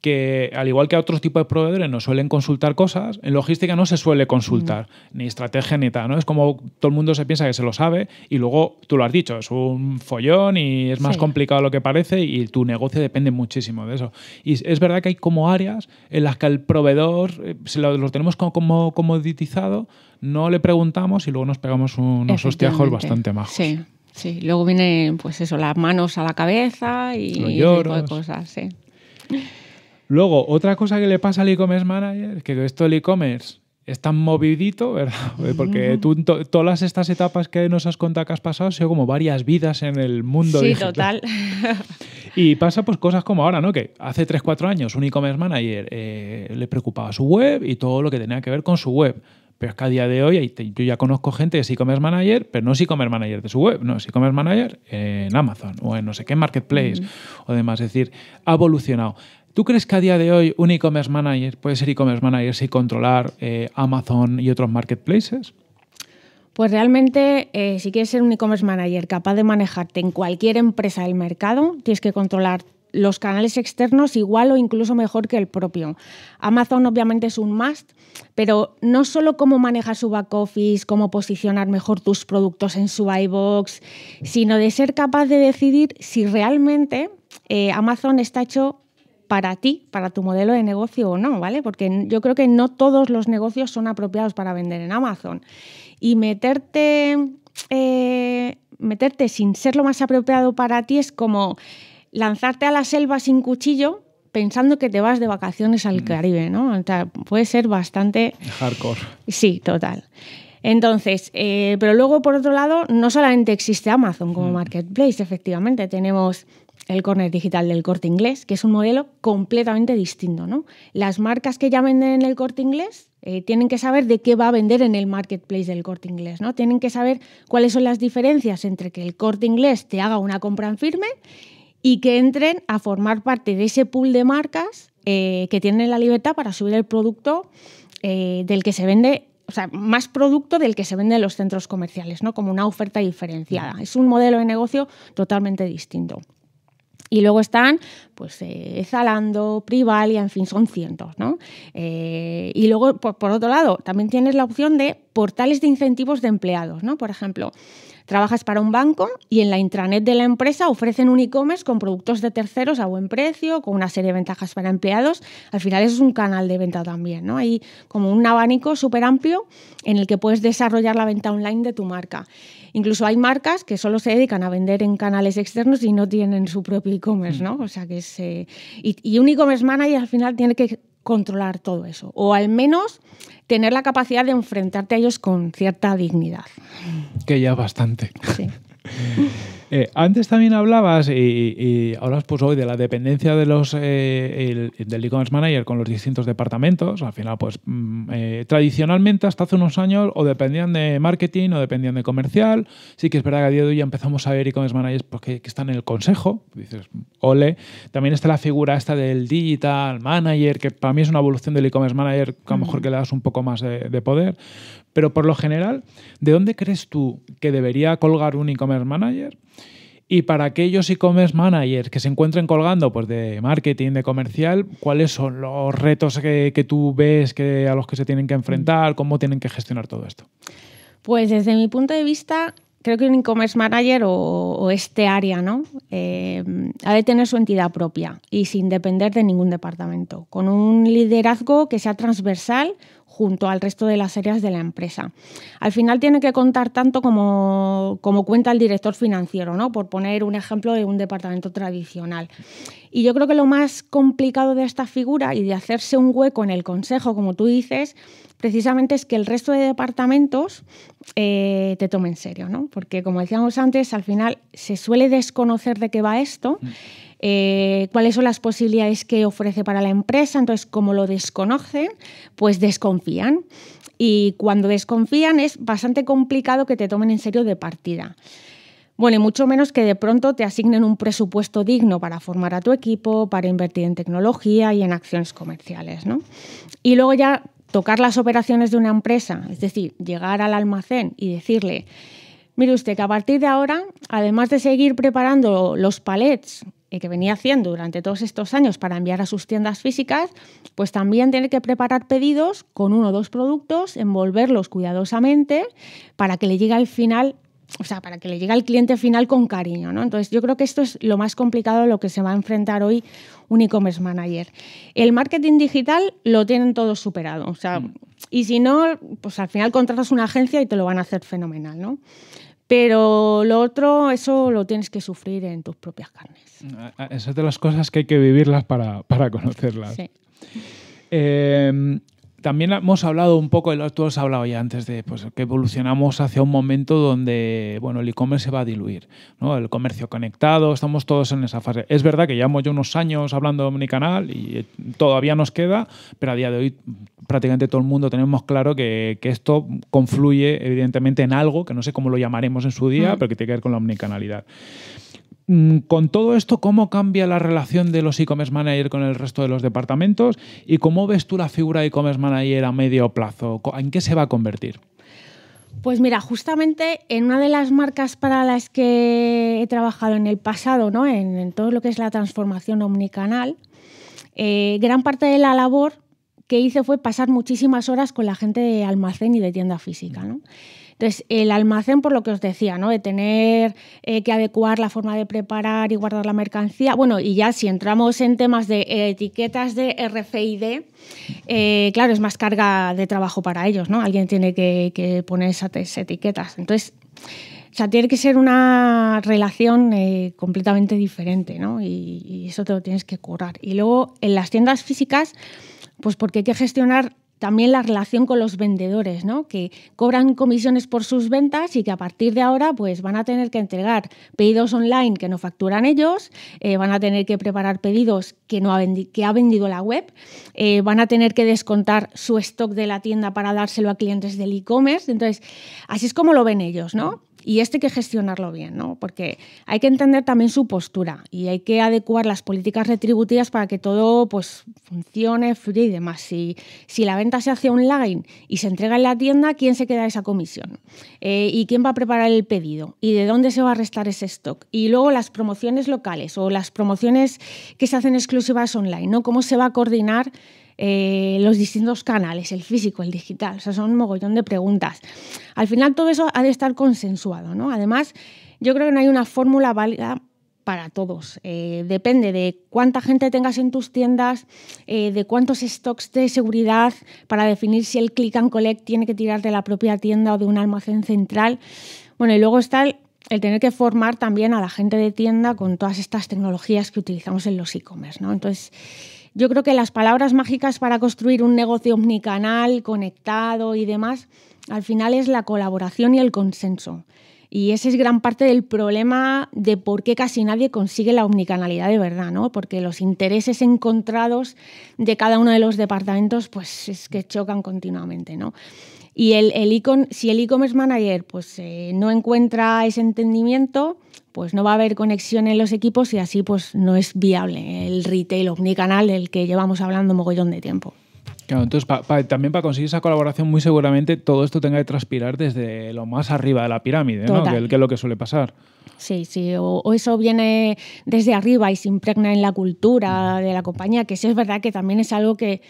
que al igual que a otros tipos de proveedores no suelen consultar cosas, en logística no se suele consultar, mm. ni estrategia ni tal, ¿no? Es como todo el mundo se piensa que se lo sabe y luego, tú lo has dicho, es un follón y es más sí. complicado de lo que parece y tu negocio depende muchísimo de eso. Y es verdad que hay como áreas en las que el proveedor, si lo, lo tenemos como, como comoditizado, no le preguntamos y luego nos pegamos unos hostiajos bastante majos. Sí. Sí, luego viene pues eso, las manos a la cabeza y ese tipo de cosas. Sí. Luego, otra cosa que le pasa al e-commerce manager es que esto el e-commerce es tan movidito, ¿verdad? Porque tú, to, todas estas etapas que nos has contado que has pasado han sido como varias vidas en el mundo sí, digital. Total. Y pasa pues cosas como ahora, ¿no? Que hace tres cuatro años un e-commerce manager eh, le preocupaba su web y todo lo que tenía que ver con su web. Pero es que a día de hoy yo ya conozco gente que es e-commerce manager, pero no es e-commerce manager de su web, no es e-commerce manager en Amazon o en no sé qué marketplace mm-hmm. o demás. Es decir, ha evolucionado. ¿Tú crees que a día de hoy un e-commerce manager puede ser e-commerce manager sin controlar eh, Amazon y otros marketplaces? Pues realmente, eh, si quieres ser un e-commerce manager capaz de manejarte en cualquier empresa del mercado, tienes que controlar los canales externos igual o incluso mejor que el propio. Amazon obviamente es un must, pero no solo cómo manejar su back office, cómo posicionar mejor tus productos en su iVoox, sino de ser capaz de decidir si realmente eh, Amazon está hecho para ti, para tu modelo de negocio o no, ¿vale? Porque yo creo que no todos los negocios son apropiados para vender en Amazon. Y meterte, eh, meterte sin ser lo más apropiado para ti es como lanzarte a la selva sin cuchillo pensando que te vas de vacaciones al Caribe, ¿no? O sea, puede ser bastante... hardcore. Sí, total. Entonces, eh, pero luego, por otro lado, no solamente existe Amazon como marketplace, efectivamente. Tenemos el corner digital del Corte Inglés, que es un modelo completamente distinto, ¿no? Las marcas que ya venden en el Corte Inglés eh, tienen que saber de qué va a vender en el marketplace del Corte Inglés, ¿no? Tienen que saber cuáles son las diferencias entre que el Corte Inglés te haga una compra en firme y que entren a formar parte de ese pool de marcas eh, que tienen la libertad para subir el producto eh, del que se vende, o sea, más producto del que se vende en los centros comerciales, ¿no? Como una oferta diferenciada. Es un modelo de negocio totalmente distinto. Y luego están, pues, eh, Zalando, Privalia, en fin, son cientos, ¿no? Eh, y luego, por, por otro lado, también tienes la opción de portales de incentivos de empleados, ¿no? Por ejemplo, trabajas para un banco y en la intranet de la empresa ofrecen un e-commerce con productos de terceros a buen precio, con una serie de ventajas para empleados. Al final eso es un canal de venta también, ¿no? Hay como un abanico súper amplio en el que puedes desarrollar la venta online de tu marca. Incluso hay marcas que solo se dedican a vender en canales externos y no tienen su propio e-commerce, ¿no? O sea que es, eh, y, y un e-commerce manager al final tiene que controlar todo eso, o al menos tener la capacidad de enfrentarte a ellos con cierta dignidad. Que ya bastante. Sí. Eh, antes también hablabas, y, y hablas pues hoy de la dependencia de los, eh, el, del e-commerce manager con los distintos departamentos. Al final, pues eh, tradicionalmente hasta hace unos años o dependían de marketing o dependían de comercial. Sí que es verdad que a día de hoy ya empezamos a ver e-commerce managers pues, que, que están en el consejo. Dices, ole. También está la figura esta del digital manager, que para mí es una evolución del e-commerce manager que a lo mejor que le das un poco más de, de poder. Pero por lo general, ¿de dónde crees tú que debería colgar un e-commerce manager? Y para aquellos e-commerce managers que se encuentren colgando pues, de marketing, de comercial, ¿cuáles son los retos que, que tú ves que, a los que se tienen que enfrentar? ¿Cómo tienen que gestionar todo esto? Pues desde mi punto de vista, creo que un e-commerce manager o, o este área, ¿no? eh, ha de tener su entidad propia y sin depender de ningún departamento, con un liderazgo que sea transversal junto al resto de las áreas de la empresa. Al final tiene que contar tanto como, como cuenta el director financiero, ¿no? Por poner un ejemplo de un departamento tradicional. Y yo creo que lo más complicado de esta figura y de hacerse un hueco en el consejo, como tú dices, precisamente es que el resto de departamentos eh, te tomen en serio, ¿no? Porque, como decíamos antes, al final se suele desconocer de qué va esto. Mm. Eh, cuáles son las posibilidades que ofrece para la empresa. Entonces, como lo desconocen, pues desconfían. Y cuando desconfían es bastante complicado que te tomen en serio de partida. Bueno, y mucho menos que de pronto te asignen un presupuesto digno para formar a tu equipo, para invertir en tecnología y en acciones comerciales, ¿no? Y luego ya tocar las operaciones de una empresa, es decir, llegar al almacén y decirle, mire usted, que a partir de ahora, además de seguir preparando los palets que venía haciendo durante todos estos años para enviar a sus tiendas físicas, pues también tiene que preparar pedidos con uno o dos productos, envolverlos cuidadosamente para que le llegue al final, o sea, para que le llegue al cliente final con cariño, ¿no? Entonces, yo creo que esto es lo más complicado a lo que se va a enfrentar hoy un e-commerce manager. El marketing digital lo tienen todos superado, o sea, mm. y si no, pues al final contratas una agencia y te lo van a hacer fenomenal, ¿no? Pero lo otro, eso lo tienes que sufrir en tus propias carnes. Esas de las cosas que hay que vivirlas para, para conocerlas. Sí. Eh, también hemos hablado un poco, tú has hablado ya antes de pues, que evolucionamos hacia un momento donde bueno, el e-commerce se va a diluir, ¿no? El comercio conectado, estamos todos en esa fase. Es verdad que llevamos ya unos años hablando de omnicanal y todavía nos queda, pero a día de hoy prácticamente todo el mundo tenemos claro que, que esto confluye evidentemente en algo que no sé cómo lo llamaremos en su día, pero que tiene que ver con la omnicanalidad. Con todo esto, ¿cómo cambia la relación de los e-commerce manager con el resto de los departamentos? ¿Y cómo ves tú la figura de e-commerce manager a medio plazo? ¿En qué se va a convertir? Pues mira, justamente en una de las marcas para las que he trabajado en el pasado, ¿no? en, en todo lo que es la transformación omnicanal, eh, gran parte de la labor que hice fue pasar muchísimas horas con la gente de almacén y de tienda física, ¿no? Entonces, el almacén, por lo que os decía, ¿no? de tener eh, que adecuar la forma de preparar y guardar la mercancía. Bueno, y ya si entramos en temas de eh, etiquetas de R F I D, eh, claro, es más carga de trabajo para ellos, ¿no? Alguien tiene que, que poner esas etiquetas. Entonces, o sea, tiene que ser una relación eh, completamente diferente, ¿no? Y, y eso te lo tienes que currar. Y luego, en las tiendas físicas, pues porque hay que gestionar también la relación con los vendedores, ¿no? Que cobran comisiones por sus ventas y que a partir de ahora pues, van a tener que entregar pedidos online que no facturan ellos, eh, van a tener que preparar pedidos que, no ha, vendi- que ha vendido la web, eh, van a tener que descontar su stock de la tienda para dárselo a clientes del e-commerce. Entonces, así es como lo ven ellos, ¿no? Y esto hay que gestionarlo bien, ¿no? Porque hay que entender también su postura y hay que adecuar las políticas retributivas para que todo pues, funcione, fluya y demás. Si, si la venta se hace online y se entrega en la tienda, ¿quién se queda esa comisión? Eh, ¿Y quién va a preparar el pedido? ¿Y de dónde se va a restar ese stock? Y luego las promociones locales o las promociones que se hacen exclusivas online, ¿no? ¿Cómo se va a coordinar Eh, los distintos canales, el físico, el digital? O sea, son un mogollón de preguntas. Al final todo eso ha de estar consensuado, ¿no? Además, yo creo que no hay una fórmula válida para todos. Eh, depende de cuánta gente tengas en tus tiendas, eh, de cuántos stocks de seguridad para definir si el click and collect tiene que tirar de la propia tienda o de un almacén central. Bueno, y luego está el el tener que formar también a la gente de tienda con todas estas tecnologías que utilizamos en los e-commerce, ¿no? Entonces, yo creo que las palabras mágicas para construir un negocio omnicanal, conectado y demás, al final es la colaboración y el consenso. Y ese es gran parte del problema de por qué casi nadie consigue la omnicanalidad de verdad, ¿no? Porque los intereses encontrados de cada uno de los departamentos pues es que chocan continuamente, ¿no? Y el, el econ, si el e-commerce manager pues, eh, no encuentra ese entendimiento, pues no va a haber conexión en los equipos y así pues, no es viable el retail omnicanal del que llevamos hablando mogollón de tiempo. Claro, entonces pa, pa, también para conseguir esa colaboración muy seguramente todo esto tenga que transpirar desde lo más arriba de la pirámide, ¿no? que, que es lo que suele pasar. Sí, sí, o, o eso viene desde arriba y se impregna en la cultura de la compañía, que sí es verdad que también es algo que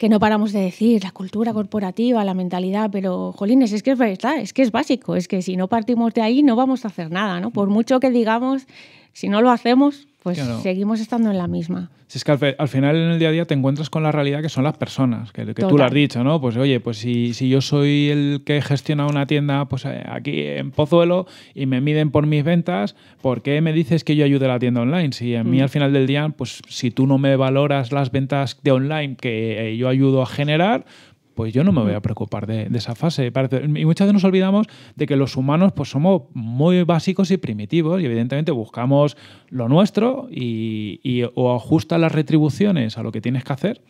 que no paramos de decir, la cultura corporativa, la mentalidad, pero, jolines, es que es verdad, es que es básico, es que si no partimos de ahí no vamos a hacer nada, ¿no? Por mucho que digamos, si no lo hacemos, pues claro, seguimos estando en la misma. Si es que al, al final en el día a día te encuentras con la realidad que son las personas, que, que tú lo has dicho, ¿no? Pues oye, pues si, si yo soy el que gestiona una tienda pues aquí en Pozuelo y me miden por mis ventas, ¿por qué me dices que yo ayude a la tienda online? Si a mí mm. al final del día, pues si tú no me valoras las ventas de online que eh, yo ayudo a generar, pues yo no me voy a preocupar de, de esa fase. Y muchas veces nos olvidamos de que los humanos pues, somos muy básicos y primitivos y evidentemente buscamos lo nuestro y, y o ajustas las retribuciones a lo que tienes que hacer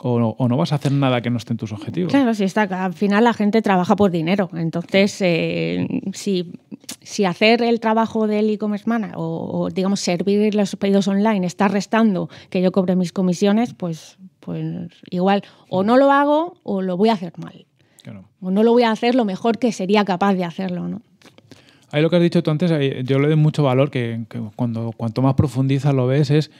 o no, o no vas a hacer nada que no esté en tus objetivos. Claro, sí está. Al final la gente trabaja por dinero. Entonces, eh, si, si hacer el trabajo del e-commerce manager o, o digamos servir los pedidos online está restando que yo cobre mis comisiones, pues... pues igual o no lo hago o lo voy a hacer mal. Claro. O no lo voy a hacer lo mejor que sería capaz de hacerlo, ¿no? Ahí lo que has dicho tú antes, yo le doy mucho valor, que, que cuando cuanto más profundizas lo ves, es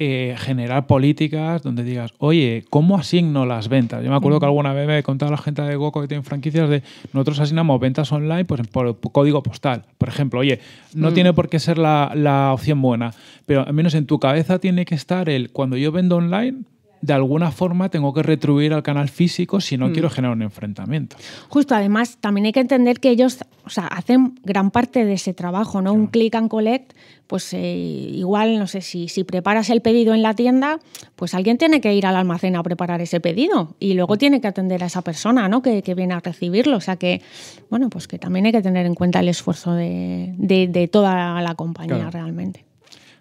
eh, generar políticas donde digas, oye, ¿cómo asigno las ventas? Yo me acuerdo uh-huh. que alguna vez me contaba la gente de Goco que tiene franquicias de nosotros asignamos ventas online pues, por código postal, por ejemplo. Oye, no uh-huh. tiene por qué ser la, la opción buena, pero al menos en tu cabeza tiene que estar el cuando yo vendo online, de alguna forma tengo que retribuir al canal físico si no mm. quiero generar un enfrentamiento. Justo, además, también hay que entender que ellos o sea, hacen gran parte de ese trabajo, ¿no? Claro. Un click and collect, pues eh, igual, no sé, si, si preparas el pedido en la tienda, pues alguien tiene que ir al almacén a preparar ese pedido y luego sí. tiene que atender a esa persona, ¿no? que, que viene a recibirlo. O sea que, bueno, pues que también hay que tener en cuenta el esfuerzo de, de, de toda la compañía claro. realmente.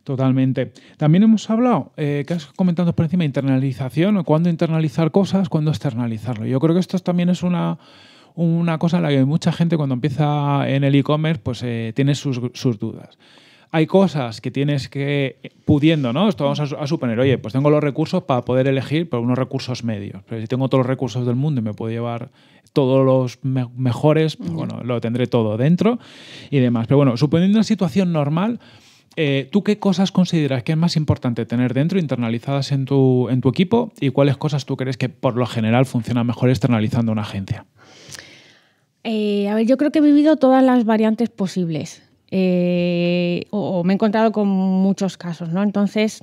Totalmente. También hemos hablado, eh, que has comentado por encima, internalización, o cuándo internalizar cosas, cuándo externalizarlo. Yo creo que esto también es una, una cosa en la que mucha gente cuando empieza en el e-commerce pues eh, tiene sus, sus dudas. hay cosas que tienes que, pudiendo, ¿no? Esto vamos a, a suponer, oye, pues tengo los recursos para poder elegir, pero unos recursos medios. Pero si tengo todos los recursos del mundo y me puedo llevar todos los me mejores, pues, bueno, lo tendré todo dentro y demás. Pero bueno, suponiendo una situación normal, eh, ¿tú qué cosas consideras que es más importante tener dentro, internalizadas en tu, en tu equipo? ¿Y cuáles cosas tú crees que por lo general funcionan mejor externalizando una agencia? Eh, a ver, yo creo que he vivido todas las variantes posibles. Eh, o, o me he encontrado con muchos casos, ¿no? Entonces,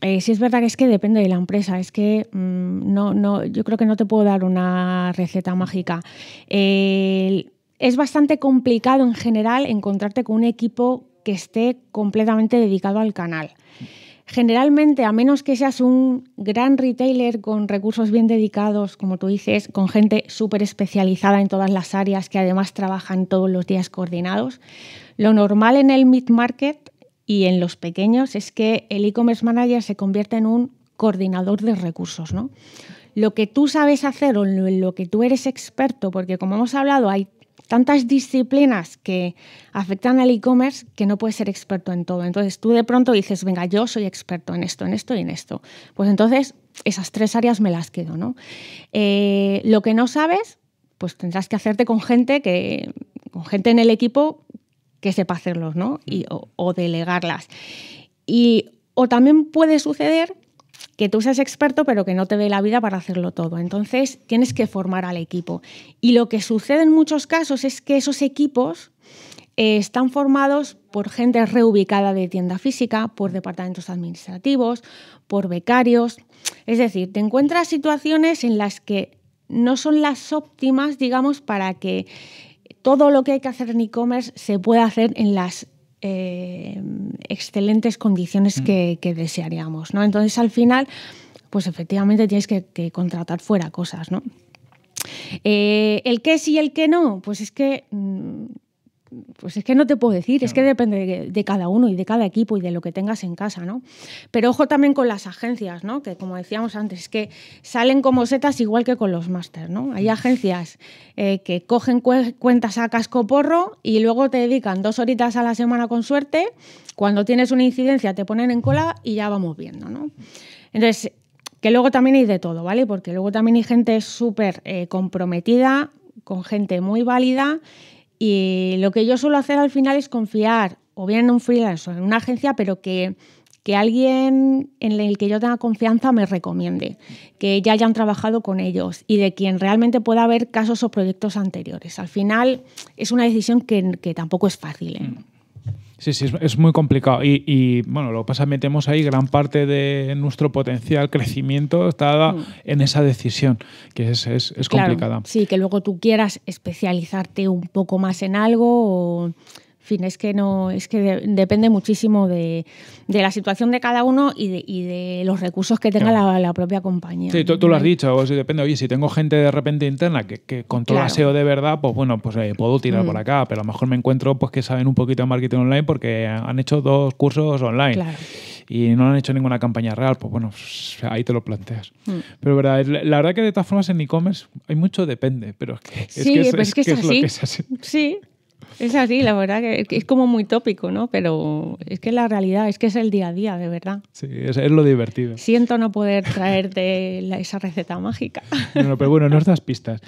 eh, sí es verdad que es que depende de la empresa. Es que mmm, no, no, yo creo que no te puedo dar una receta mágica. Eh, es bastante complicado en general encontrarte con un equipo que esté completamente dedicado al canal. Generalmente, a menos que seas un gran retailer con recursos bien dedicados, como tú dices, con gente súper especializada en todas las áreas que además trabajan todos los días coordinados, lo normal en el mid-market y en los pequeños es que el e-commerce manager se convierta en un coordinador de recursos, ¿no? Lo que tú sabes hacer o lo que tú eres experto, porque como hemos hablado hay tantas disciplinas que afectan al e-commerce que no puedes ser experto en todo. Entonces tú de pronto dices, venga, yo soy experto en esto, en esto y en esto. Pues entonces esas tres áreas me las quedo, ¿no? Eh, lo que no sabes, pues tendrás que hacerte con gente, que, con gente en el equipo que sepa hacerlos, ¿no? Y, o, o delegarlas. Y, o también puede suceder que tú seas experto pero que no te dé la vida para hacerlo todo. Entonces tienes que formar al equipo. Y lo que sucede en muchos casos es que esos equipos eh, están formados por gente reubicada de tienda física, por departamentos administrativos, por becarios. Es decir, te encuentras situaciones en las que no son las óptimas, digamos, para que todo lo que hay que hacer en e-commerce se pueda hacer en las Eh, excelentes condiciones que, que desearíamos, ¿no? Entonces, al final, pues efectivamente tienes que, que contratar fuera cosas, ¿no? Eh, el qué sí y el qué no, pues es que pues es que no te puedo decir, es que depende de, de cada uno y de cada equipo y de lo que tengas en casa, ¿no? Pero ojo también con las agencias, ¿no? Que como decíamos antes, que salen como setas igual que con los másters, ¿no? Hay agencias eh, que cogen cu cuentas a cascoporro y luego te dedican dos horitas a la semana con suerte, cuando tienes una incidencia te ponen en cola y ya vamos viendo, ¿no? Entonces, que luego también hay de todo, ¿vale? Porque luego también hay gente súper eh, comprometida, con gente muy válida. Y lo que yo suelo hacer al final es confiar o bien en un freelance o en una agencia, pero que, que alguien en el que yo tenga confianza me recomiende, que ya hayan trabajado con ellos y de quien realmente pueda haber casos o proyectos anteriores. Al final es una decisión que, que tampoco es fácil, ¿eh? Sí, sí, es muy complicado. Y, y bueno, lo que pasa es que metemos ahí gran parte de nuestro potencial crecimiento está dada mm. en esa decisión, que es, es, es claro, complicada. Sí, que luego tú quieras especializarte un poco más en algo. O, en fin, es que no, es que de, depende muchísimo de, de la situación de cada uno y de, y de los recursos que tenga claro. la, la propia compañía. Sí, tú, tú lo has dicho. O sea, depende. Oye, si tengo gente de repente interna que, que controla claro. S E O de verdad, pues bueno, pues eh, puedo tirar mm. por acá, pero a lo mejor me encuentro pues que saben un poquito de marketing online porque han hecho dos cursos online claro. y no han hecho ninguna campaña real. Pues bueno, ahí te lo planteas. Mm. Pero verdad, la verdad que de todas formas en e-commerce hay mucho depende, pero es que es, sí, que es, pues es, que es, que es, así. Lo que es así. Sí. Es así, la verdad, que es como muy tópico, ¿no? Pero es que la realidad es que es el día a día, de verdad. Sí, es, es lo divertido. Siento no poder traerte la, esa receta mágica. No, no, pero bueno, nos das pistas.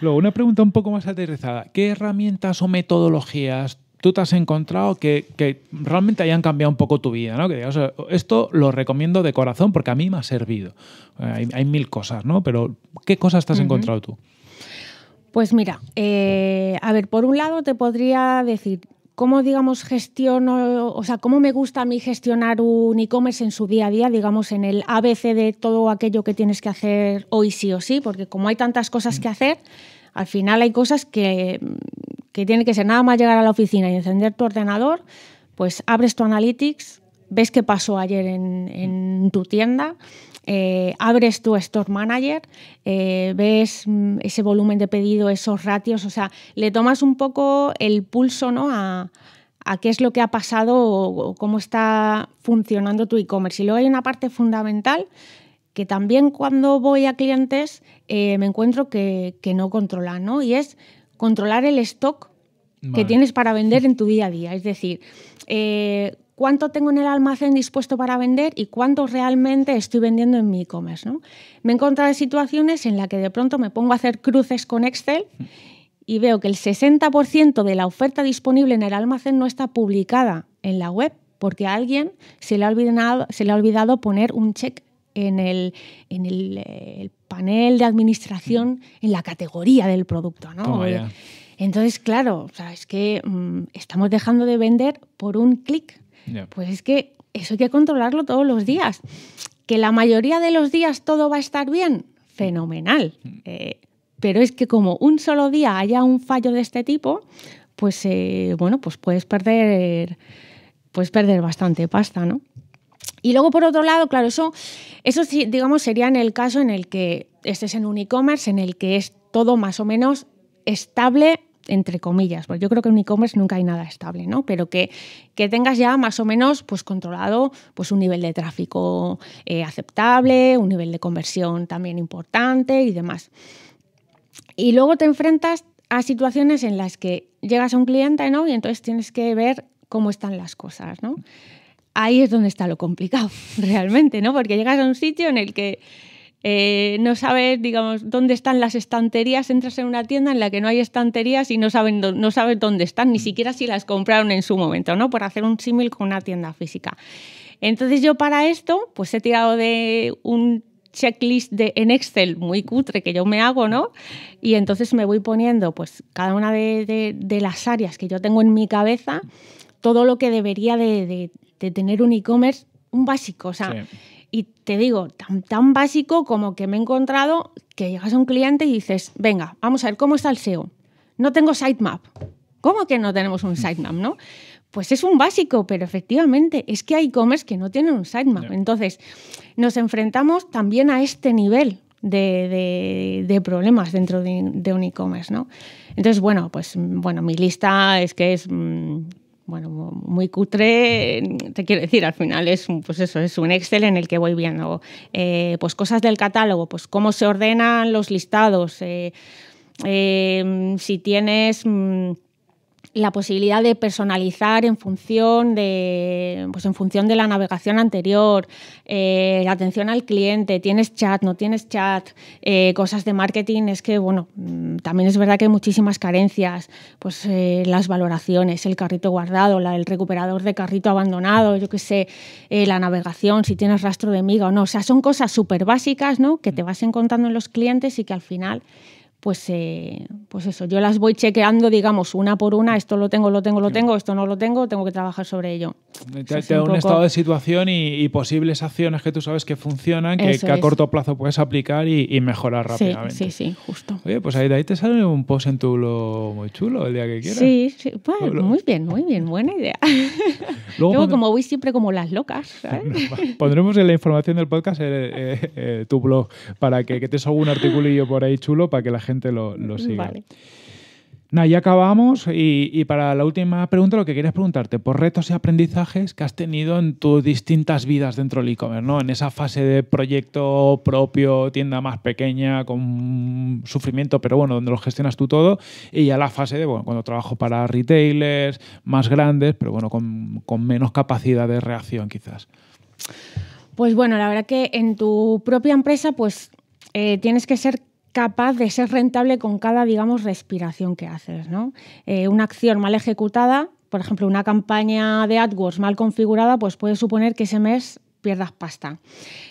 Luego, una pregunta un poco más aterrizada. ¿Qué herramientas o metodologías tú te has encontrado que, que realmente hayan cambiado un poco tu vida, ¿no? Que digas, esto lo recomiendo de corazón porque a mí me ha servido. Hay, hay mil cosas, ¿no? Pero ¿qué cosas te has uh-huh. encontrado tú? Pues mira, eh, a ver, por un lado te podría decir cómo, digamos, gestiono, o sea, cómo me gusta a mí gestionar un e-commerce en su día a día, digamos, en el A B C de todo aquello que tienes que hacer hoy sí o sí, porque como hay tantas cosas que hacer, al final hay cosas que, que tienen que ser nada más llegar a la oficina y encender tu ordenador, pues abres tu Analytics, ves qué pasó ayer en, en tu tienda. Eh, abres tu Store Manager, eh, ves mm, ese volumen de pedido, esos ratios, o sea, le tomas un poco el pulso, ¿no? a, a qué es lo que ha pasado o, o cómo está funcionando tu e-commerce. Y luego hay una parte fundamental que también cuando voy a clientes eh, me encuentro que, que no controlan, ¿no? Y es controlar el stock que tienes para vender en tu día a día. Es decir, eh, cuánto tengo en el almacén dispuesto para vender y cuánto realmente estoy vendiendo en mi e-commerce, ¿no? Me he encontrado situaciones en las que de pronto me pongo a hacer cruces con Excel y veo que el sesenta por ciento de la oferta disponible en el almacén no está publicada en la web porque a alguien se le ha olvidado, se le ha olvidado poner un check en el, en el, el panel de administración en la categoría del producto, ¿no? Oh, yeah. Entonces, claro, o sea, es que mmm, estamos dejando de vender por un clic. Yeah. Pues es que eso hay que controlarlo todos los días. Que la mayoría de los días todo va a estar bien, fenomenal. Eh, pero es que como un solo día haya un fallo de este tipo, pues eh, bueno, pues puedes perder, puedes perder bastante pasta, ¿no? Y luego, por otro lado, claro, eso, eso sí, digamos, sería en el caso en el que estés en un e-commerce, en el que es todo más o menos estable, entre comillas, porque yo creo que en e-commerce nunca hay nada estable, ¿no? Pero que, que tengas ya más o menos pues, controlado pues, un nivel de tráfico eh, aceptable, un nivel de conversión también importante y demás. Y luego te enfrentas a situaciones en las que llegas a un cliente, ¿no? Y entonces tienes que ver cómo están las cosas, ¿no? Ahí es donde está lo complicado, realmente, ¿no? Porque llegas a un sitio en el que eh, no sabes, digamos, dónde están las estanterías, entras en una tienda en la que no hay estanterías y no saben, no sabes dónde están, ni siquiera si las compraron en su momento, ¿no? Por hacer un símil con una tienda física. Entonces yo para esto, pues he tirado de un checklist de, en Excel muy cutre que yo me hago, ¿no? Y entonces me voy poniendo, pues, cada una de, de, de las áreas que yo tengo en mi cabeza, todo lo que debería de... de de tener un e-commerce, un básico, o sea, sí. Y te digo, tan, tan básico como que me he encontrado que llegas a un cliente y dices, venga, vamos a ver, ¿cómo está el S E O? No tengo sitemap. ¿Cómo que no tenemos un sitemap, no? Pues es un básico, pero efectivamente es que hay e-commerce que no tienen un sitemap. Yeah. Entonces, nos enfrentamos también a este nivel de, de, de problemas dentro de, de un e-commerce, ¿no? Entonces, bueno, pues, bueno, mi lista es que es... Mmm, bueno, muy cutre, te quiero decir, al final es un, pues eso, es un Excel en el que voy viendo eh, pues cosas del catálogo, pues cómo se ordenan los listados, eh, eh, si tienes mm, la posibilidad de personalizar en función de, pues en función de la navegación anterior, eh, la atención al cliente, tienes chat, no tienes chat, eh, cosas de marketing, es que, bueno, también es verdad que hay muchísimas carencias, pues eh, las valoraciones, el carrito guardado, la, el recuperador de carrito abandonado, yo qué sé, eh, la navegación, si tienes rastro de miga o no, o sea, son cosas súper básicas, ¿no?, que te vas encontrando en los clientes y que al final... Pues, eh, pues eso, yo las voy chequeando, digamos, una por una, esto lo tengo, lo tengo, lo tengo, esto no lo tengo, tengo que trabajar sobre ello. Te, te es da un, un poco... estado de situación y, y posibles acciones que tú sabes que funcionan, que, que a corto plazo puedes aplicar y, y mejorar rápidamente. Sí, sí, sí, justo. Oye, pues ahí, ahí te sale un post en tu blog muy chulo el día que quieras. Sí, sí, bueno, bueno, muy bien, muy bien, buena idea. Luego, Luego pondré... como voy siempre como las locas, ¿sabes? No, pondremos en la información del podcast eh, eh, eh, tu blog para que, que te salga un articulillo por ahí chulo para que la gente lo, lo siga. Vale. Nah, ya acabamos y, y para la última pregunta lo que quería preguntarte por retos y aprendizajes que has tenido en tus distintas vidas dentro del e-commerce, ¿no? En esa fase de proyecto propio, tienda más pequeña, con sufrimiento, pero bueno, donde lo gestionas tú todo, y ya la fase de, bueno, cuando trabajo para retailers más grandes, pero bueno, con, con menos capacidad de reacción quizás. Pues bueno, la verdad que en tu propia empresa pues eh, tienes que ser capaz de ser rentable con cada, digamos, respiración que haces, ¿no? Eh, una acción mal ejecutada, por ejemplo, una campaña de AdWords mal configurada, pues puede suponer que ese mes pierdas pasta.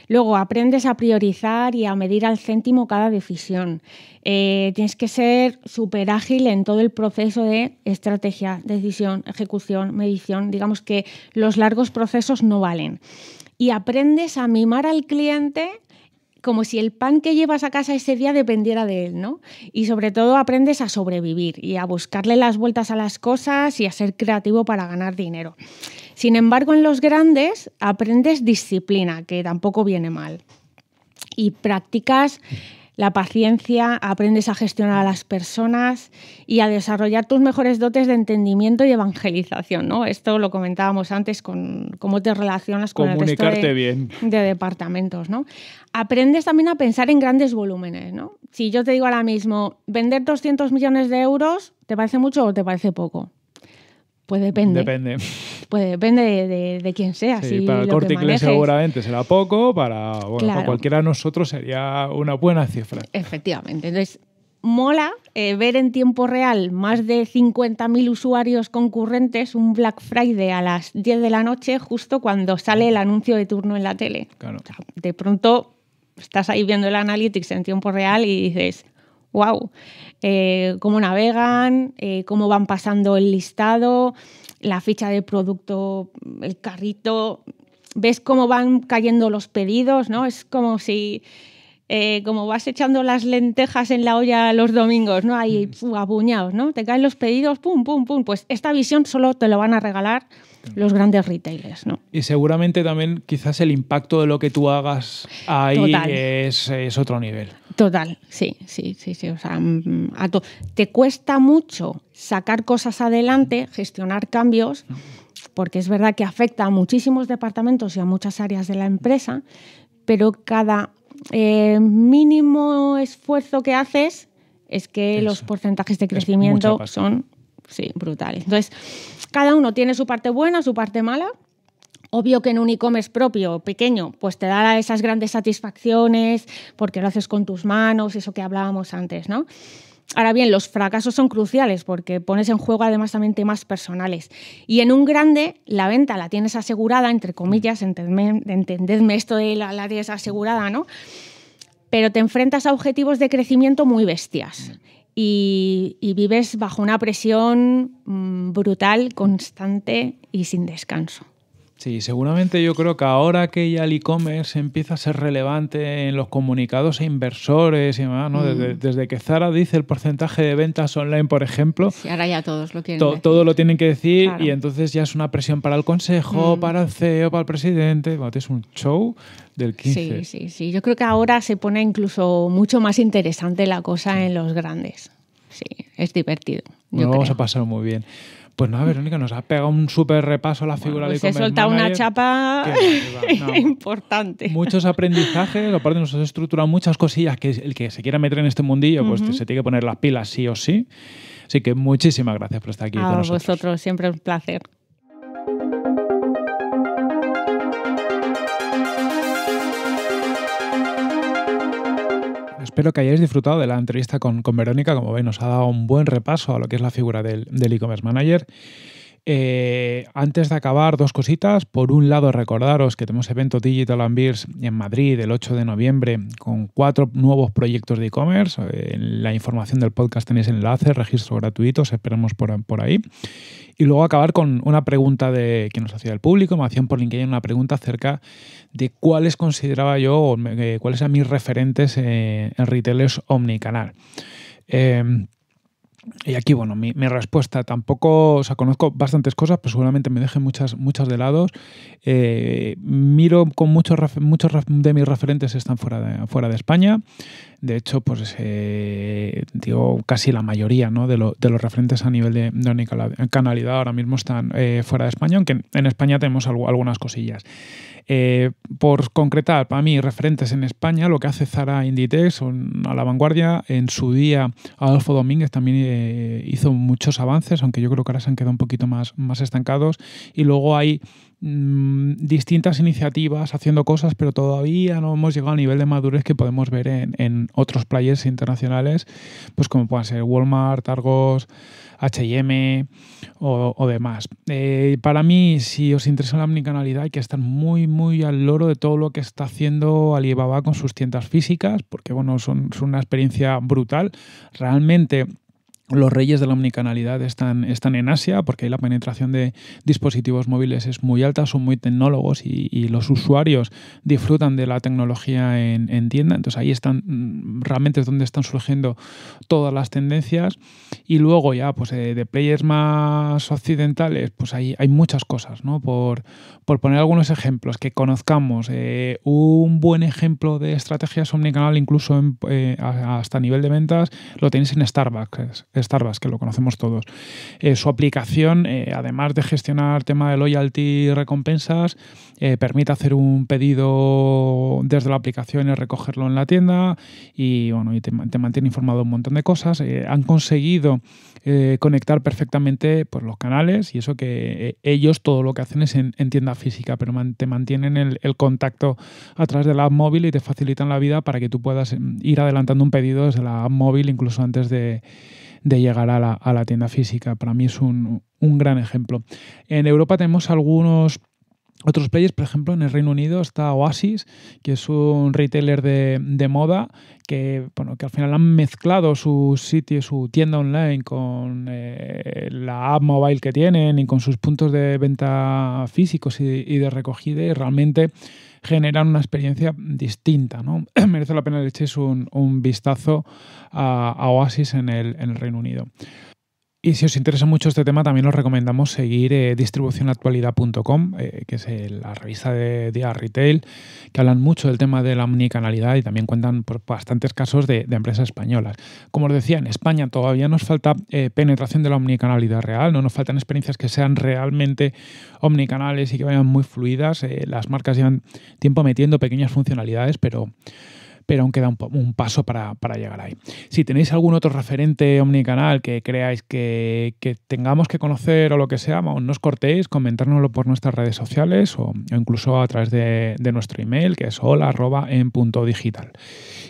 Luego aprendes a priorizar y a medir al céntimo cada decisión. Eh, tienes que ser súper ágil en todo el proceso de estrategia, decisión, ejecución, medición. Digamos que los largos procesos no valen. Y aprendes a mimar al cliente como si el pan que llevas a casa ese día dependiera de él, ¿no? Y sobre todo aprendes a sobrevivir y a buscarle las vueltas a las cosas y a ser creativo para ganar dinero. Sin embargo, en los grandes aprendes disciplina, que tampoco viene mal. Y practicas la paciencia, aprendes a gestionar a las personas y a desarrollar tus mejores dotes de entendimiento y evangelización, ¿no? Esto lo comentábamos antes con cómo te relacionas con el resto de, bien. de departamentos, ¿no? Aprendes también a pensar en grandes volúmenes, ¿no? Si yo te digo ahora mismo, vender doscientos millones de euros, ¿te parece mucho o te parece poco? Pues depende. Depende. Pues depende de, de, de quién sea. Sí, si para el Corte Inglés seguramente será poco, para, bueno, claro. para cualquiera de nosotros sería una buena cifra. Efectivamente. Entonces, mola eh, ver en tiempo real más de cincuenta mil usuarios concurrentes un Black Friday a las diez de la noche, justo cuando sale el anuncio de turno en la tele. Claro. O sea, de pronto estás ahí viendo el Analytics en tiempo real y dices... Wow, eh, cómo navegan, eh, cómo van pasando el listado, la ficha de producto, el carrito, ves cómo van cayendo los pedidos, ¿no? Es como si eh, como vas echando las lentejas en la olla los domingos, ¿no? Ahí puf, apuñados, ¿no? Te caen los pedidos, pum, pum, pum. Pues esta visión solo te lo van a regalar los grandes retailers, ¿no? Y seguramente también quizás el impacto de lo que tú hagas ahí es, es otro nivel. Total, sí, sí, sí, sí. O sea, a to- te cuesta mucho sacar cosas adelante, gestionar cambios, porque es verdad que afecta a muchísimos departamentos y a muchas áreas de la empresa, pero cada eh, mínimo esfuerzo que haces es que Eso. los porcentajes de crecimiento son sí, brutales. Entonces, cada uno tiene su parte buena, su parte mala. Obvio que en un e-commerce propio, pequeño, pues te da esas grandes satisfacciones porque lo haces con tus manos, eso que hablábamos antes, ¿no? Ahora bien, los fracasos son cruciales porque pones en juego además también temas personales. Y en un grande, la venta la tienes asegurada, entre comillas, entendedme, entendedme esto de la, la tienes asegurada, ¿no? Pero te enfrentas a objetivos de crecimiento muy bestias. Y, y vives bajo una presión brutal, constante y sin descanso. Sí, seguramente yo creo que ahora que ya el e-commerce empieza a ser relevante en los comunicados e inversores y demás, ¿no? Mm. Desde, desde que Zara dice el porcentaje de ventas online, por ejemplo. Sí, ahora ya todos lo quieren to- decir. Todos lo tienen que decir, claro. Y entonces ya es una presión para el consejo, mm. para el C E O, para el presidente. Bueno, es un show del quince. Sí, sí, sí. Yo creo que ahora se pone incluso mucho más interesante la cosa sí. en los grandes. Sí, es divertido. Bueno, vamos creo. a pasar muy bien. Pues nada, Verónica, nos has pegado un súper repaso a la figura bueno, pues de e-commerce manager. Se suelta una chapa que, no, importante. Muchos aprendizajes, aparte nos has estructurado muchas cosillas que el que se quiera meter en este mundillo, pues uh-huh. se tiene que poner las pilas sí o sí. Así que muchísimas gracias por estar aquí a con nosotros. A vosotros, siempre un placer. Espero que hayáis disfrutado de la entrevista con, con Verónica. Como veis, nos ha dado un buen repaso a lo que es la figura del, del e-commerce manager. Eh, antes de acabar, dos cositas. Por un lado, recordaros que tenemos evento Digital and Beers en Madrid el ocho de noviembre con cuatro nuevos proyectos de e-commerce. En la información del podcast tenéis enlaces, registro gratuito, os esperamos por, por ahí. Y luego acabar con una pregunta de, que nos hacía el público, me hacían por LinkedIn una pregunta acerca de cuáles consideraba yo o me, cuáles eran mis referentes eh, en retailers omnicanal. Eh, y aquí, bueno, mi, mi respuesta tampoco, o sea, conozco bastantes cosas, pero seguramente me dejen muchas, muchas de lados. Eh, miro con muchos, muchos de mis referentes están fuera de, fuera de España. De hecho, pues eh, digo, casi la mayoría, ¿no? de, lo, de los referentes a nivel de, de canalidad ahora mismo están eh, fuera de España, aunque en, en España tenemos algo, algunas cosillas. Eh, por concretar, para mí, referentes en España, lo que hace Zara Inditex son a la vanguardia. En su día, Adolfo Domínguez también eh, hizo muchos avances, aunque yo creo que ahora se han quedado un poquito más, más estancados. Y luego hay distintas iniciativas haciendo cosas, pero todavía no hemos llegado al nivel de madurez que podemos ver en, en otros players internacionales, pues como puedan ser Walmart, Argos, H and M o, o demás. Eh, para mí, si os interesa la omnicanalidad, hay que estar muy, muy al loro de todo lo que está haciendo Alibaba con sus tiendas físicas, porque bueno, son, son una experiencia brutal. Realmente, los reyes de la omnicanalidad están, están en Asia, porque la penetración de dispositivos móviles es muy alta, son muy tecnólogos y, y los usuarios disfrutan de la tecnología en, en tienda. Entonces ahí están, realmente es donde están surgiendo todas las tendencias. Y luego ya, pues de, de players más occidentales, pues ahí hay muchas cosas, ¿no? Por, por poner algunos ejemplos que conozcamos, eh, un buen ejemplo de estrategias omnicanal, incluso en, eh, hasta nivel de ventas, lo tenéis en Starbucks. Stardust, que lo conocemos todos. Eh, su aplicación, eh, además de gestionar tema de loyalty y recompensas, eh, permite hacer un pedido desde la aplicación y recogerlo en la tienda, y, bueno, y te, te mantiene informado de un montón de cosas. Eh, han conseguido eh, conectar perfectamente, pues, los canales, y eso que eh, ellos todo lo que hacen es en, en tienda física, pero man, te mantienen el, el contacto a través de la app móvil y te facilitan la vida para que tú puedas ir adelantando un pedido desde la app móvil incluso antes de de llegar a la, a la tienda física. Para mí es un, un gran ejemplo. En Europa tenemos algunos otros players, por ejemplo, en el Reino Unido está Oasis, que es un retailer de, de moda que, bueno, que al final han mezclado su sitio, su tienda online con eh, la app mobile que tienen y con sus puntos de venta físicos y, y de recogida, y realmente generan una experiencia distinta, ¿no? Merece la pena que le echéis un, un vistazo a, a Oasis en el, en el Reino Unido. Y si os interesa mucho este tema, también os recomendamos seguir eh, distribución actualidad punto com, eh, que es eh, la revista de, de Retail, que hablan mucho del tema de la omnicanalidad y también cuentan por bastantes casos de, de empresas españolas. Como os decía, en España todavía nos falta eh, penetración de la omnicanalidad real, no nos faltan experiencias que sean realmente omnicanales y que vayan muy fluidas. Eh, las marcas llevan tiempo metiendo pequeñas funcionalidades, pero... pero aún queda un, un paso para, para llegar ahí. Si tenéis algún otro referente omnicanal que creáis que, que tengamos que conocer o lo que sea, no os cortéis, comentárnoslo por nuestras redes sociales o, o incluso a través de, de nuestro email, que es hola arroba en punto digital.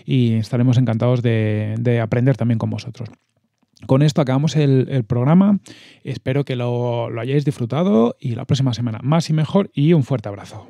Y estaremos encantados de, de aprender también con vosotros. Con esto acabamos el, el programa. Espero que lo, lo hayáis disfrutado, y la próxima semana más y mejor, y un fuerte abrazo.